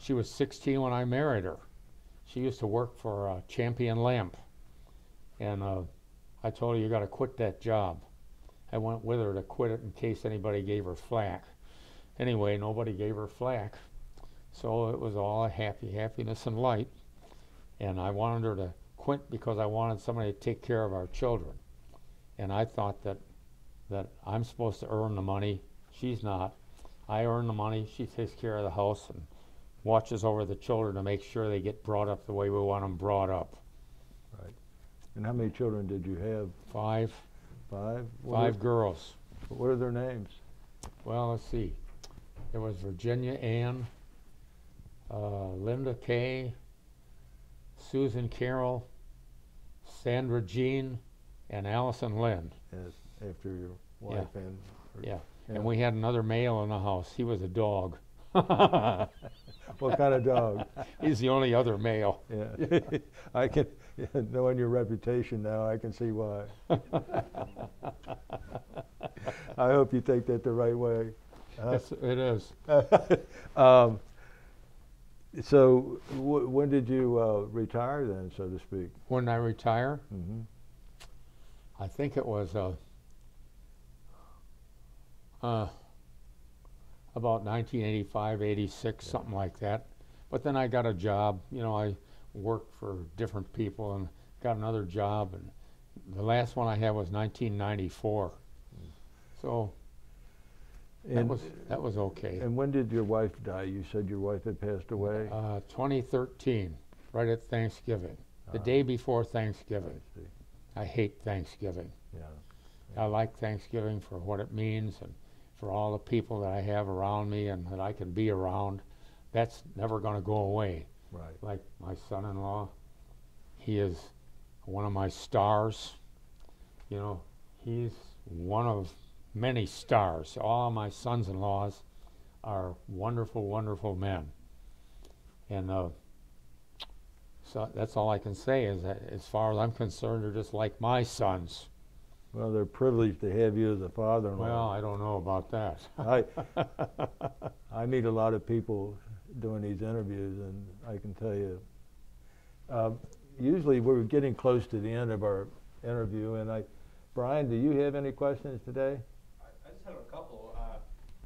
She was sixteen when I married her. She used to work for uh, Champion Lamp. And uh, I told her, you got to quit that job. I went with her to quit it in case anybody gave her flack. Anyway, nobody gave her flack. So it was all happy, happiness and light. And I wanted her to quit because I wanted somebody to take care of our children. And I thought that, that I'm supposed to earn the money. She's not. I earn the money. She takes care of the house and watches over the children to make sure they get brought up the way we want them brought up. And how many children did you have? Five. Five? What Five girls. What are their names? Well, let's see. There was Virginia Ann, uh, Linda Kay, Susan Carroll, Sandra Jean, and Allison Lynn. Yes, after your wife. Yeah. And her, yeah. yeah. And we had another male in the house. He was a dog. What kind of dog? He's the only other male. Yeah. I can, knowing your reputation now, I can see why. I hope you take that the right way. Huh? Yes, it is. um, so w when did you uh, retire then, so to speak? When did I retire? Mm-hmm. I think it was uh, uh, about nineteen eighty-five, eighty-six, yeah, something like that. But then I got a job. You know, I worked for different people and got another job. And the last one I had was nineteen ninety-four. Mm. So and that was that was okay. And when did your wife die? You said your wife had passed away. Uh, twenty thirteen, right at Thanksgiving, ah. the day before Thanksgiving. I see. I hate Thanksgiving. Yeah. yeah. I like Thanksgiving for what it means and for all the people that I have around me and that I can be around. That's never going to go away. Right. Like my son-in-law, he is one of my stars. You know, he's one of many stars. All my sons-in-laws are wonderful, wonderful men. And uh, so that's all I can say is that, as far as I'm concerned, they're just like my sons. Well, they're privileged to have you as a father-in-law. Well, I don't know about that. I, I meet a lot of people doing these interviews, and I can tell you, uh, usually we're getting close to the end of our interview, and I, Brian, do you have any questions today? I, I just have a couple. Uh,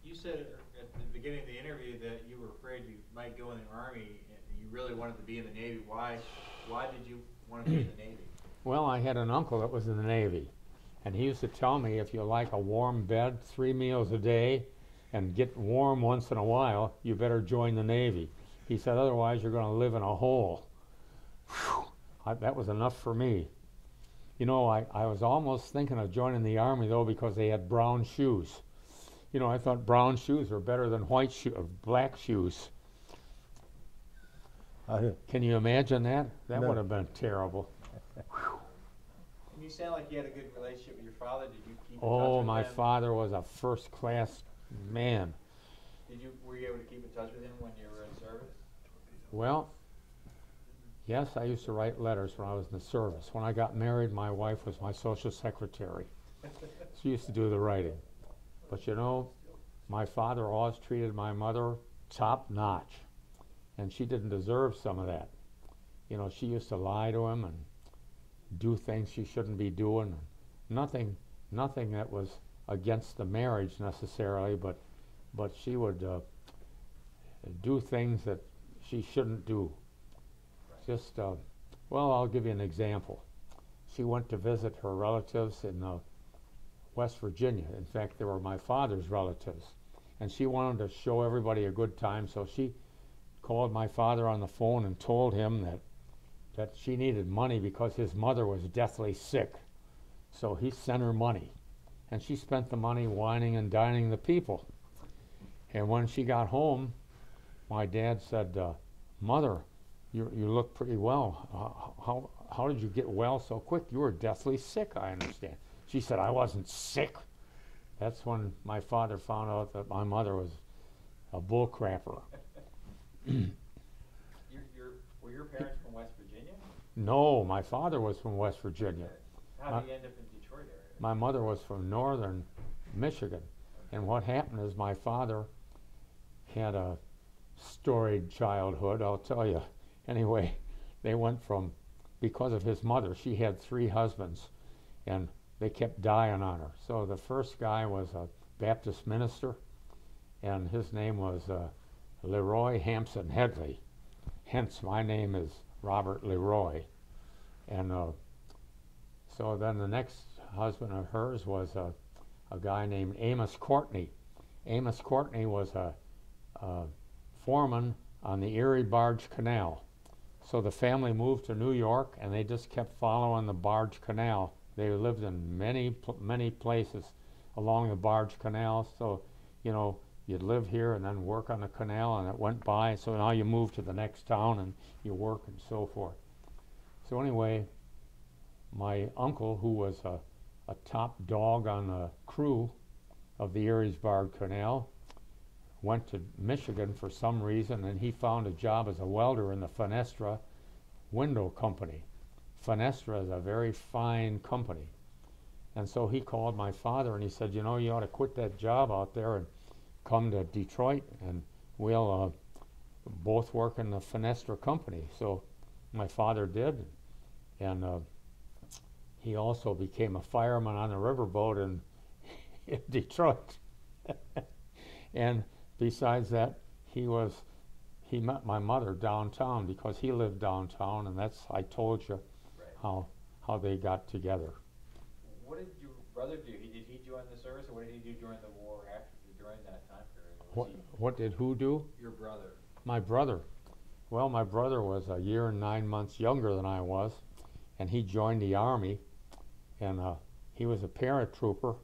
you said at the beginning of the interview that you were afraid you might go in the Army, and you really wanted to be in the Navy. Why, why did you want to be in the Navy? Well, I had an uncle that was in the Navy. And he used to tell me, if you like a warm bed, three meals a day, and get warm once in a while, you better join the Navy. He said, otherwise you're going to live in a hole. Whew, I, that was enough for me. You know, I, I was almost thinking of joining the Army, though, because they had brown shoes. You know, I thought brown shoes were better than white shoes, or black shoes. out here. Can you imagine that? That no. would have been terrible. You sound like you had a good relationship with your father. Did you keep in oh, touch with my him? Father was a first-class man. Did you were you able to keep in touch with him when you were in service? Well, yes, I used to write letters when I was in the service. When I got married, my wife was my social secretary. She used to do the writing. But you know, my father always treated my mother top-notch, and she didn't deserve some of that. You know, she used to lie to him and do things she shouldn't be doing. Nothing, nothing that was against the marriage necessarily, but but she would uh, do things that she shouldn't do. Just, uh, well, I'll give you an example. She went to visit her relatives in uh, West Virginia. In fact, they were my father's relatives. And she wanted to show everybody a good time, so she called my father on the phone and told him that that she needed money because his mother was deathly sick. So he sent her money. And she spent the money whining and dining the people. And when she got home, my dad said, uh, Mother, you, you look pretty well. Uh, how, how did you get well so quick? You were deathly sick, I understand. She said, I wasn't sick. That's when my father found out that my mother was a bullcrapper. your, your, were your parents from West Virginia? No, my father was from West Virginia. How did he end up in Detroit area? My mother was from northern Michigan. And what happened is my father had a storied childhood, I'll tell you. Anyway, they went from, because of his mother, she had three husbands, and they kept dying on her. So the first guy was a Baptist minister, and his name was uh, LeRoy Hampson Headlee. Hence, my name is Robert LeRoy. And uh, so then the next husband of hers was a, a guy named Amos Courtney. Amos Courtney was a, a foreman on the Erie Barge Canal. So the family moved to New York, and they just kept following the Barge Canal. They lived in many, many places along the Barge Canal. So, you know, you'd live here and then work on the canal, and it went by, so now you move to the next town and you work and so forth. So anyway, my uncle, who was a, a top dog on the crew of the Erie's Barge Canal, went to Michigan for some reason, and he found a job as a welder in the Fenestra Window Company. Fenestra is a very fine company. And so he called my father and he said, you know, you ought to quit that job out there and come to Detroit, and we'll uh, both work in the Fenestra company. So my father did, and uh, he also became a fireman on the riverboat in, in Detroit. And besides that, he was he met my mother downtown because he lived downtown, and that's I told you right. how how they got together. What did your brother do? He, did he join the service, or what did he do during the war after? During that time period? What, what did who do? Your brother. My brother. Well, my brother was a year and nine months younger than I was, and he joined the Army, and uh, he was a paratrooper,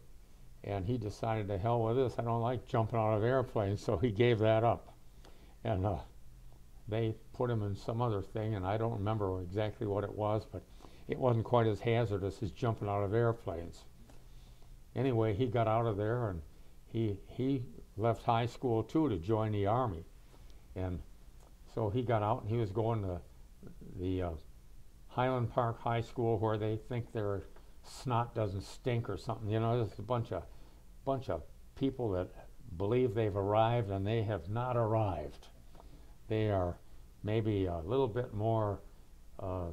and he decided, to hell with this, I don't like jumping out of airplanes, so he gave that up. And uh, they put him in some other thing, and I don't remember exactly what it was, but it wasn't quite as hazardous as jumping out of airplanes. Anyway, he got out of there, and He, he left high school, too, to join the Army. And so he got out, and he was going to the uh, Highland Park High School, where they think their snot doesn't stink or something. You know, there's a bunch of, bunch of people that believe they've arrived, and they have not arrived. They are maybe a little bit more uh,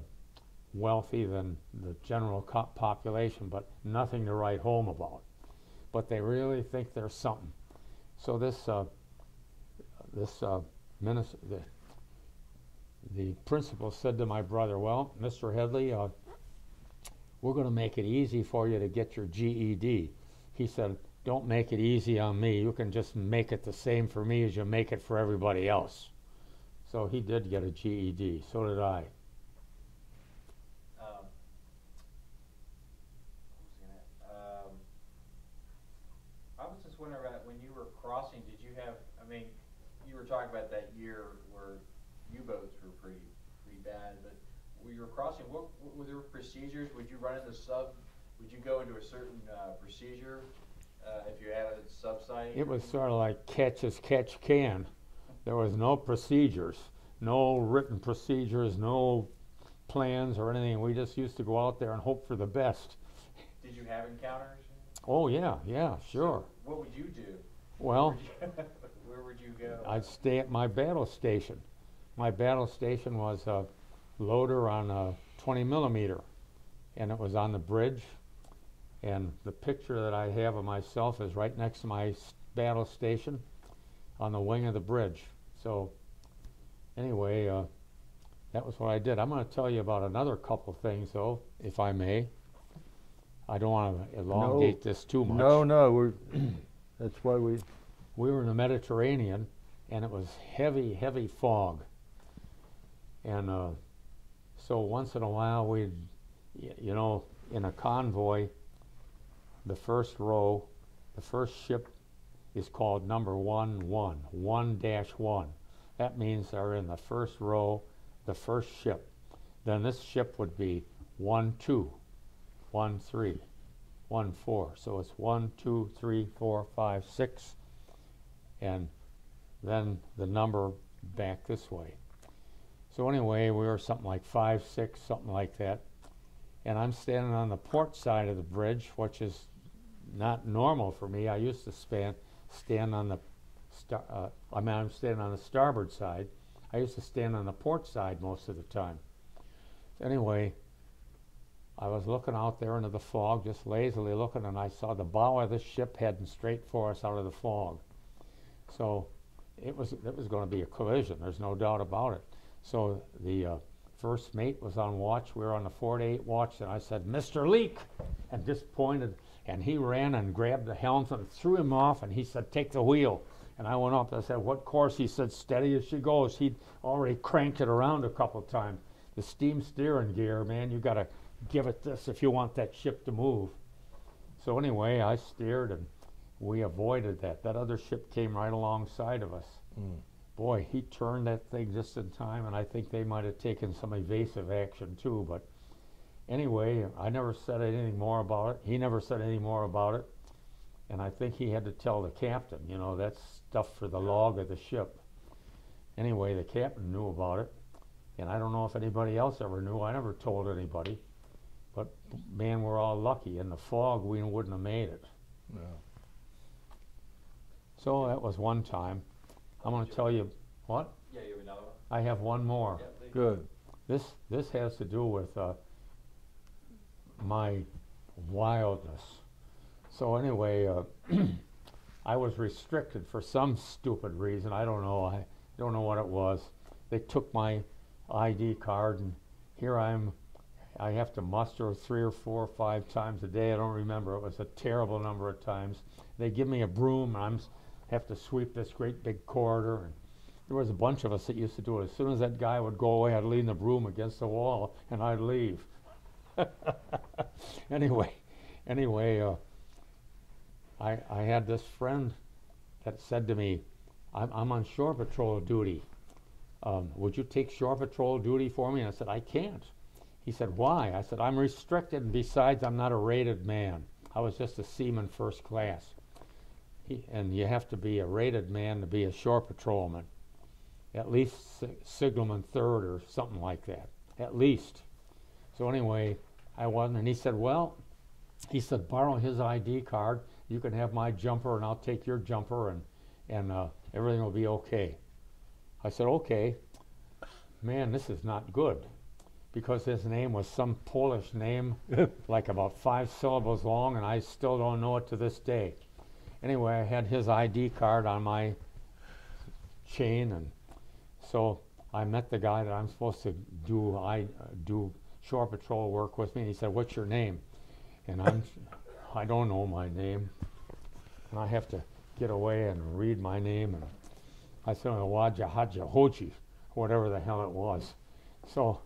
wealthy than the general population, but nothing to write home about. But they really think there's something. So this uh, this uh, minister, the, the principal said to my brother, well, Mister Headlee, uh, we're going to make it easy for you to get your G E D. He said, don't make it easy on me. You can just make it the same for me as you make it for everybody else. So he did get a G E D. So did I. About when you were crossing, did you have, I mean, you were talking about that year where you U-boats were pretty pretty bad. But when you were crossing, what, what were there procedures? Would you run into sub? Would you go into a certain uh, procedure uh, if you had a subsiding? It was sort of like catch as catch can. There was no procedures, no written procedures, no plans or anything. We just used to go out there and hope for the best. Did you have encounters? Oh yeah, yeah, sure. So what would you do? Well, where would you, where would you go? I'd stay at my battle station. My battle station was a loader on a twenty millimeter, and it was on the bridge. And the picture that I have of myself is right next to my battle station on the wing of the bridge. So anyway, uh, that was what I did. I'm going to tell you about another couple things, though, if I may. I don't want to elongate no, this too much. No, no, we're that's why we... We were in the Mediterranean, and it was heavy, heavy fog. And uh, so once in a while we'd, you know, in a convoy, the first row, the first ship is called number one, one, one dash one. That means they're in the first row, the first ship. Then this ship would be one, two, one, three, one, four. So it's one, two, three, four, five, six, and then the number back this way. So anyway, we were something like five, six, something like that. And I'm standing on the port side of the bridge, which is not normal for me. I used to span, stand on the, star, uh, I mean, I'm standing on the starboard side. I used to stand on the port side most of the time. So anyway, I was looking out there into the fog, just lazily looking, and I saw the bow of the ship heading straight for us out of the fog. So it was, it was going to be a collision. There's no doubt about it. So the uh, first mate was on watch. We were on the four to eight watch, and I said, "Mister Leak," and just pointed, and he ran and grabbed the helmsman and threw him off, and he said, "Take the wheel." And I went up, and I said, "What course?" He said, "Steady as she goes." He'd already cranked it around a couple of times. The steam steering gear, man, you got to give it this if you want that ship to move. So anyway, I steered, and we avoided that. That other ship came right alongside of us. Mm. Boy, he turned that thing just in time, and I think they might have taken some evasive action too. But anyway, I never said anything more about it. He never said anything more about it. And I think he had to tell the captain, you know, that's stuff for the log of the ship. Anyway, the captain knew about it. And I don't know if anybody else ever knew. I never told anybody. But man, we're all lucky. In the fog, we wouldn't have made it. No. So that was one time. I'm going to tell you what? Yeah, you have another one. I have one more. Yeah, good. This this has to do with uh, my wildness. So anyway, uh, I was restricted for some stupid reason. I don't know. I don't know what it was. They took my I D card, and here I'm. I have to muster three or four or five times a day. I don't remember. It was a terrible number of times. They give me a broom, and I'm. Have to sweep this great big corridor. And there was a bunch of us that used to do it. As soon as that guy would go away, I'd lean the broom against the wall, and I'd leave. anyway, anyway, uh, I, I had this friend that said to me, I'm, I'm on shore patrol duty. Um, would you take shore patrol duty for me? And I said, I can't. He said, why? I said, I'm restricted, and besides, I'm not a rated man. I was just a seaman first class. He, and you have to be a rated man to be a shore patrolman, at least sig signalman third or something like that, at least. So anyway, I wasn't, and he said, well, he said, borrow his I D card, you can have my jumper and I'll take your jumper, and, and uh, everything will be okay. I said, okay. Man, this is not good, because his name was some Polish name, like about five syllables long, and I still don't know it to this day. Anyway, I had his I D card on my chain, and so I met the guy that I'm supposed to do I uh, do shore patrol work with me, and he said, "What's your name?" And I'm, I don't know my name, and I have to get away and read my name, and I said, "Waja Haja Hochi," whatever the hell it was. So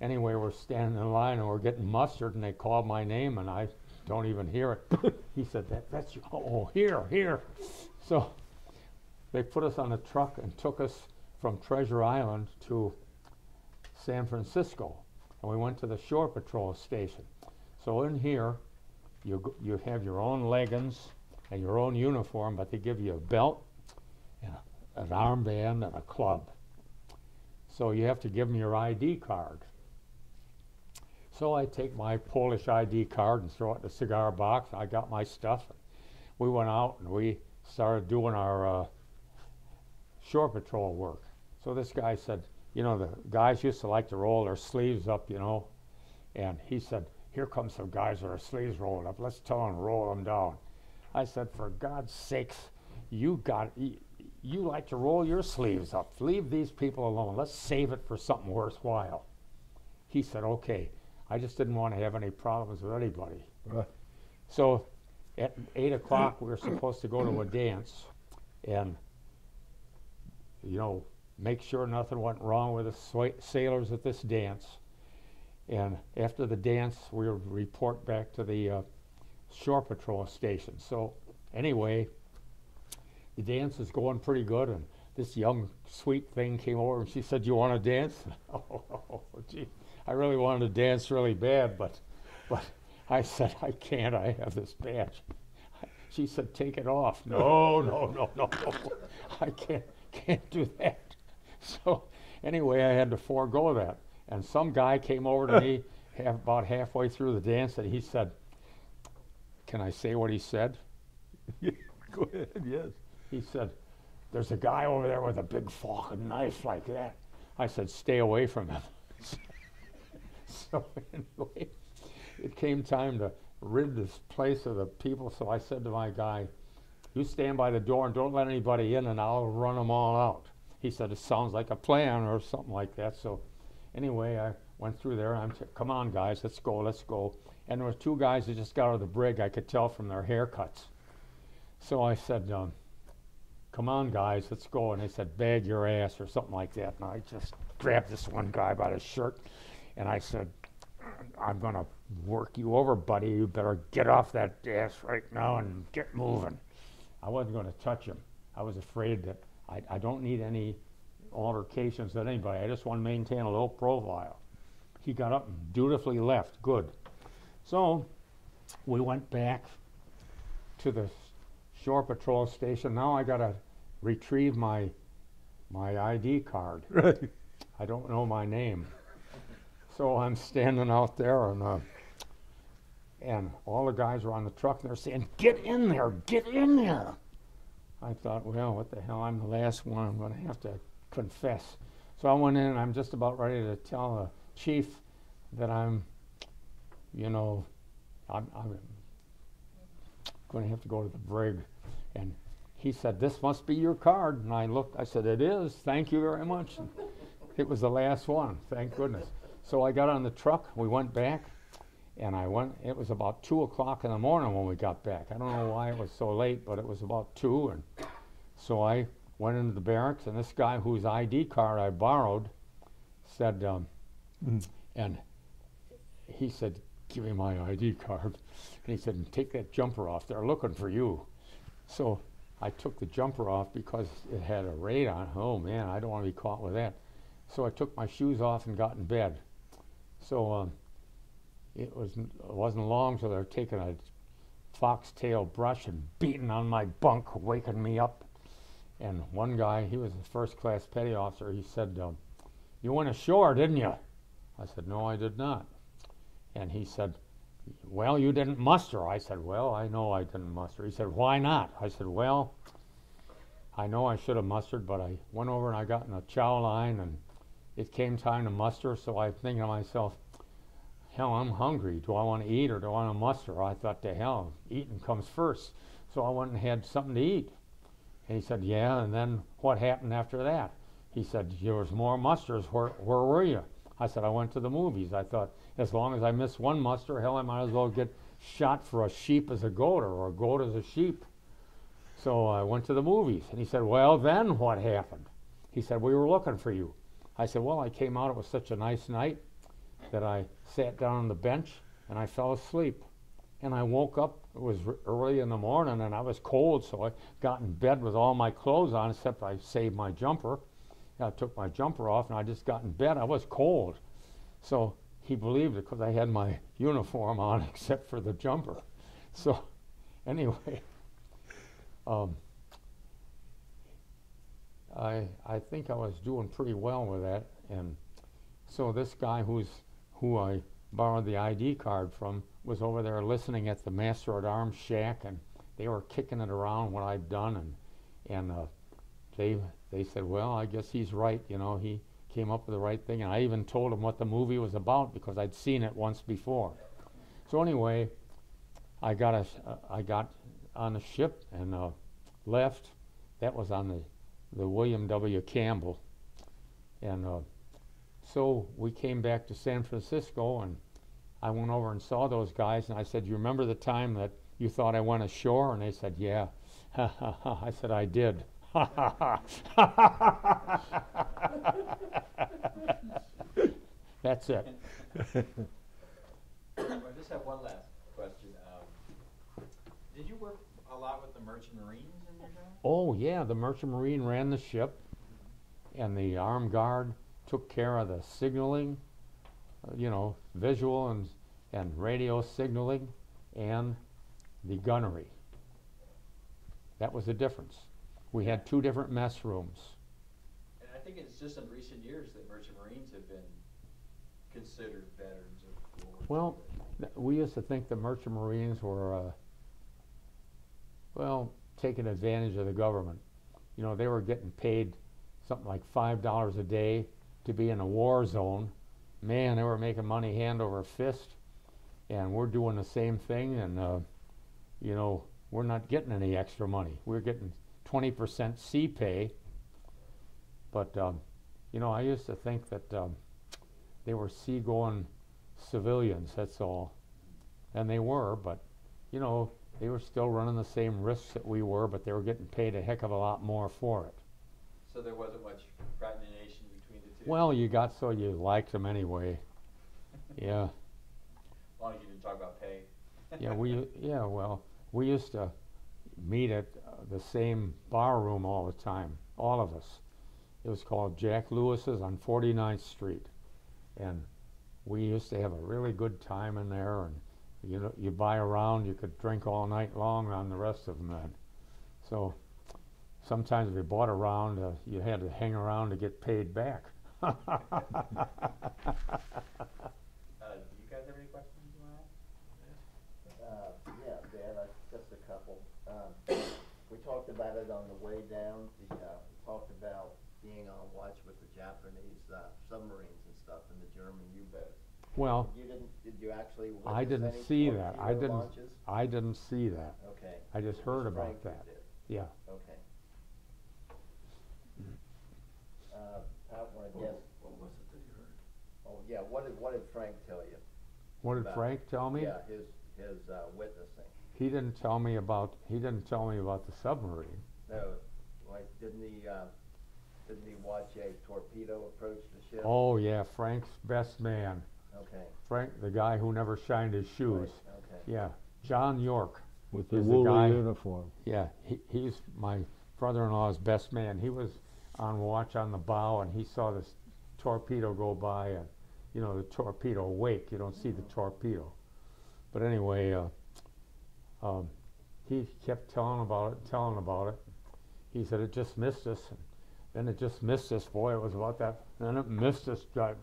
anyway, we're standing in line and we're getting mustered, and they called my name, and I. Don't even hear it. He said, that, that's your, oh, here, here. So they put us on a truck and took us from Treasure Island to San Francisco, and we went to the Shore Patrol station. So in here, you, you have your own leggings and your own uniform, but they give you a belt, and a, an armband, and a club. So you have to give them your I D card. So I take my Polish I D card and throw it in the cigar box. I got my stuff. We went out and we started doing our uh, Shore Patrol work. So this guy said, you know, the guys used to like to roll their sleeves up, you know, and he said, here come some guys with their sleeves rolled up. Let's tell them to roll them down. I said, for God's sakes, you got, you, you like to roll your sleeves up. Leave these people alone. Let's save it for something worthwhile. He said, okay. I just didn't want to have any problems with anybody. Right. So at eight o'clock, we were supposed to go to a dance and, you know, make sure nothing went wrong with the sailors at this dance. And after the dance, we would report back to the uh, Shore Patrol station. So anyway, the dance is going pretty good, and this young, sweet thing came over, and she said, you want to dance? Oh, gee, I really wanted to dance really bad, but, but I said, I can't, I have this badge. She said, take it off. No, no, no, no, no. I can't, can't do that. So anyway, I had to forego that. And some guy came over to me half, about halfway through the dance, and he said, can I say what he said? Go ahead, yes. He said, there's a guy over there with a big fork and knife like that. I said, stay away from him. So anyway, it came time to rid this place of the people, so I said to my guy, you stand by the door and don't let anybody in, and I'll run them all out. He said, it sounds like a plan or something like that. So anyway, I went through there, and I said, come on, guys, let's go, let's go. And there were two guys that just got out of the brig. I could tell from their haircuts. So I said, um, come on, guys, let's go. And they said, bag your ass or something like that. And I just grabbed this one guy by the shirt, and I said, I'm going to work you over, buddy. You better get off that ass right now and get moving. I wasn't going to touch him. I was afraid that I, I don't need any altercations with anybody. I just want to maintain a low profile. He got up and dutifully left. Good. So we went back to the Shore Patrol station. Now I got to retrieve my, my I D card. Right. I don't know my name. So I'm standing out there, and uh, and all the guys are on the truck, and they're saying, get in there, get in there. I thought, well, what the hell, I'm the last one. I'm going to have to confess. So I went in, and I'm just about ready to tell the chief that I'm, you know, I'm, I'm going to have to go to the brig. And he said, this must be your card. And I looked, I said, it is. Thank you very much. And it was the last one, thank goodness. So I got on the truck, we went back, and I went, it was about two o'clock in the morning when we got back. I don't know why it was so late, but it was about two, and so I went into the barracks, and this guy whose I D card I borrowed said, um, mm. and he said, give me my I D card. And he said, take that jumper off, they're looking for you. So I took the jumper off because it had a raid on. Oh man, I don't want to be caught with that. So I took my shoes off and got in bed. So um, it, was, it wasn't long till they were taking a foxtail brush and beating on my bunk, waking me up. And one guy, he was a first-class petty officer, he said, um, you went ashore, didn't you? I said, no, I did not. And he said, well, you didn't muster. I said, well, I know I didn't muster. He said, why not? I said, well, I know I should have mustered, but I went over and I got in a chow line, and it came time to muster, so I think to myself, hell, I'm hungry. Do I want to eat or do I want to muster? I thought, to hell, eating comes first. So I went and had something to eat. And he said, yeah, and then what happened after that? He said, there was more musters. Where, where were you? I said, I went to the movies. I thought, as long as I miss one muster, hell, I might as well get shot for a sheep as a goat or a goat as a sheep. So I went to the movies. And he said, well, then what happened? He said, we were looking for you. I said, well, I came out, it was such a nice night that I sat down on the bench and I fell asleep. And I woke up, it was early in the morning and I was cold, so I got in bed with all my clothes on except I saved my jumper. I took my jumper off and I just got in bed. I was cold. So he believed it because I had my uniform on except for the jumper. So anyway, um, I, I think I was doing pretty well with that. And so this guy who's, who I borrowed the I D card from was over there listening at the master-at-arms shack, and they were kicking it around what I'd done. And, and uh, they, they said, well, I guess he's right. You know, he came up with the right thing. And I even told him what the movie was about because I'd seen it once before. So anyway, I got, a, uh, I got on a ship and uh, left. That was on the, the William W. Campbell. And uh, so we came back to San Francisco, and I went over and saw those guys, and I said, you remember the time that you thought I went ashore? And they said, yeah. I said, I did. That's it. I just have one last question. Um, did you work a lot with the merchant marines in your job? Oh, yeah. The merchant marine ran the ship, and the armed guard took care of the signaling, uh, you know, visual and, and radio signaling, and the gunnery. That was the difference. We had two different mess rooms. And I think it's just in recent years that merchant marines have been considered veterans of war. Well, th we used to think the merchant marines were, uh, well, taking advantage of the government. You know, they were getting paid something like five dollars a day to be in a war zone. Man, they were making money hand over fist, and we're doing the same thing, and, uh, you know, we're not getting any extra money. We're getting twenty percent sea pay. But, um, you know, I used to think that um, they were seagoing civilians, that's all. And they were, but, you know, they were still running the same risks that we were, but they were getting paid a heck of a lot more for it. So there wasn't much fraternization between the two? Well, you got so you liked them anyway. Yeah. As long as you didn't talk about pay. Yeah, we, yeah, well, we used to meet at uh, the same bar room all the time, all of us. It was called Jack Lewis's on forty-ninth street. And we used to have a really good time in there. And you know, you buy a round, you could drink all night long on the rest of them then. So sometimes if you bought a round, uh, you had to hang around to get paid back. uh, do you guys have any questions you want to ask? Uh, yeah, Dan, I, just a couple. Um, we talked about it on the way down. The, uh, we talked about being on watch with the Japanese uh, submarines and stuff in the German U-boat. Well, you didn't, did you actually witness I didn't any see that. I didn't. Launches? I didn't see that. Okay. I just heard about that. Did. Yeah. Okay. Uh, I want to guess. What was it that you heard? Oh yeah, what did what did Frank tell you? What did Frank tell me? Yeah, his his uh, witnessing. He didn't tell me about he didn't tell me about the submarine. No, like didn't he uh, didn't he watch a torpedo approach the ship? Oh yeah, Frank's best man. Okay. Frank, the guy who never shined his shoes. Right. Okay. Yeah, John York with the woolly uniform. Yeah, he he's my brother-in-law's best man. He was on watch on the bow, and he saw this torpedo go by, and you know the torpedo wake. You don't see the torpedo, but anyway, uh, um, he kept telling about it, telling about it. He said it just missed us, and then it just missed us. Boy, it was about that. And then it missed us. Uh,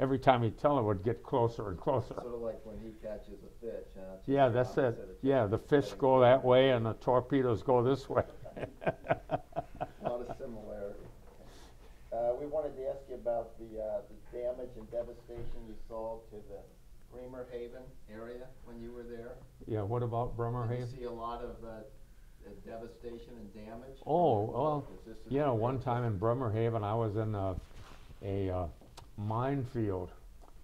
every time he'd tell it, it would get closer and closer. Sort of like when he catches a fish. Huh? Yeah, that's it. Yeah, the fish go that way, and the torpedoes go this way. We wanted to ask you about the, uh, the damage and devastation you saw to the Bremerhaven area when you were there. Yeah, what about Bremerhaven? Did you see a lot of uh, devastation and damage? Oh, well, yeah, one time in Bremerhaven I was in a, a uh, minefield.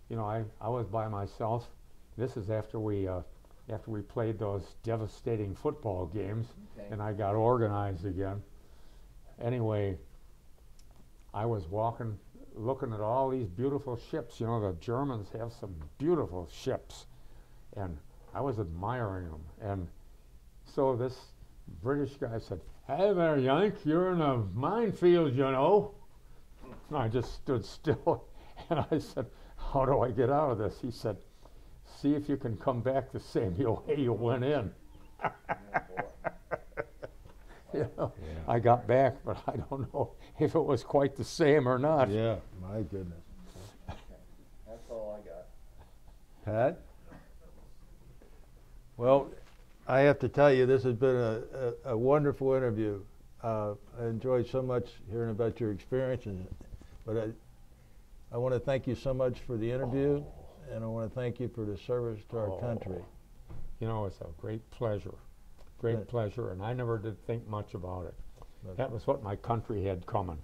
You know, I, I was by myself. This is after we, uh, after we played those devastating football games, okay. And I got organized again. Anyway, I was walking, looking at all these beautiful ships. You know, the Germans have some beautiful ships, and I was admiring them. And so this British guy said, "Hey there, Yank, you're in a minefield, you know." And I just stood still, and I said, "How do I get out of this?" He said, "See if you can come back the same way you went in." You know, yeah. I got back, but I don't know if it was quite the same or not. Yeah, my goodness. Okay. That's all I got. Pat? Well, I have to tell you, this has been a, a, a wonderful interview. Uh, I enjoyed so much hearing about your experiences, but I, I want to thank you so much for the interview, oh. and I want to thank you for the service to our oh. country. You know, it's a great pleasure. Great pleasure, and I never did think much about it. That was what my country had coming.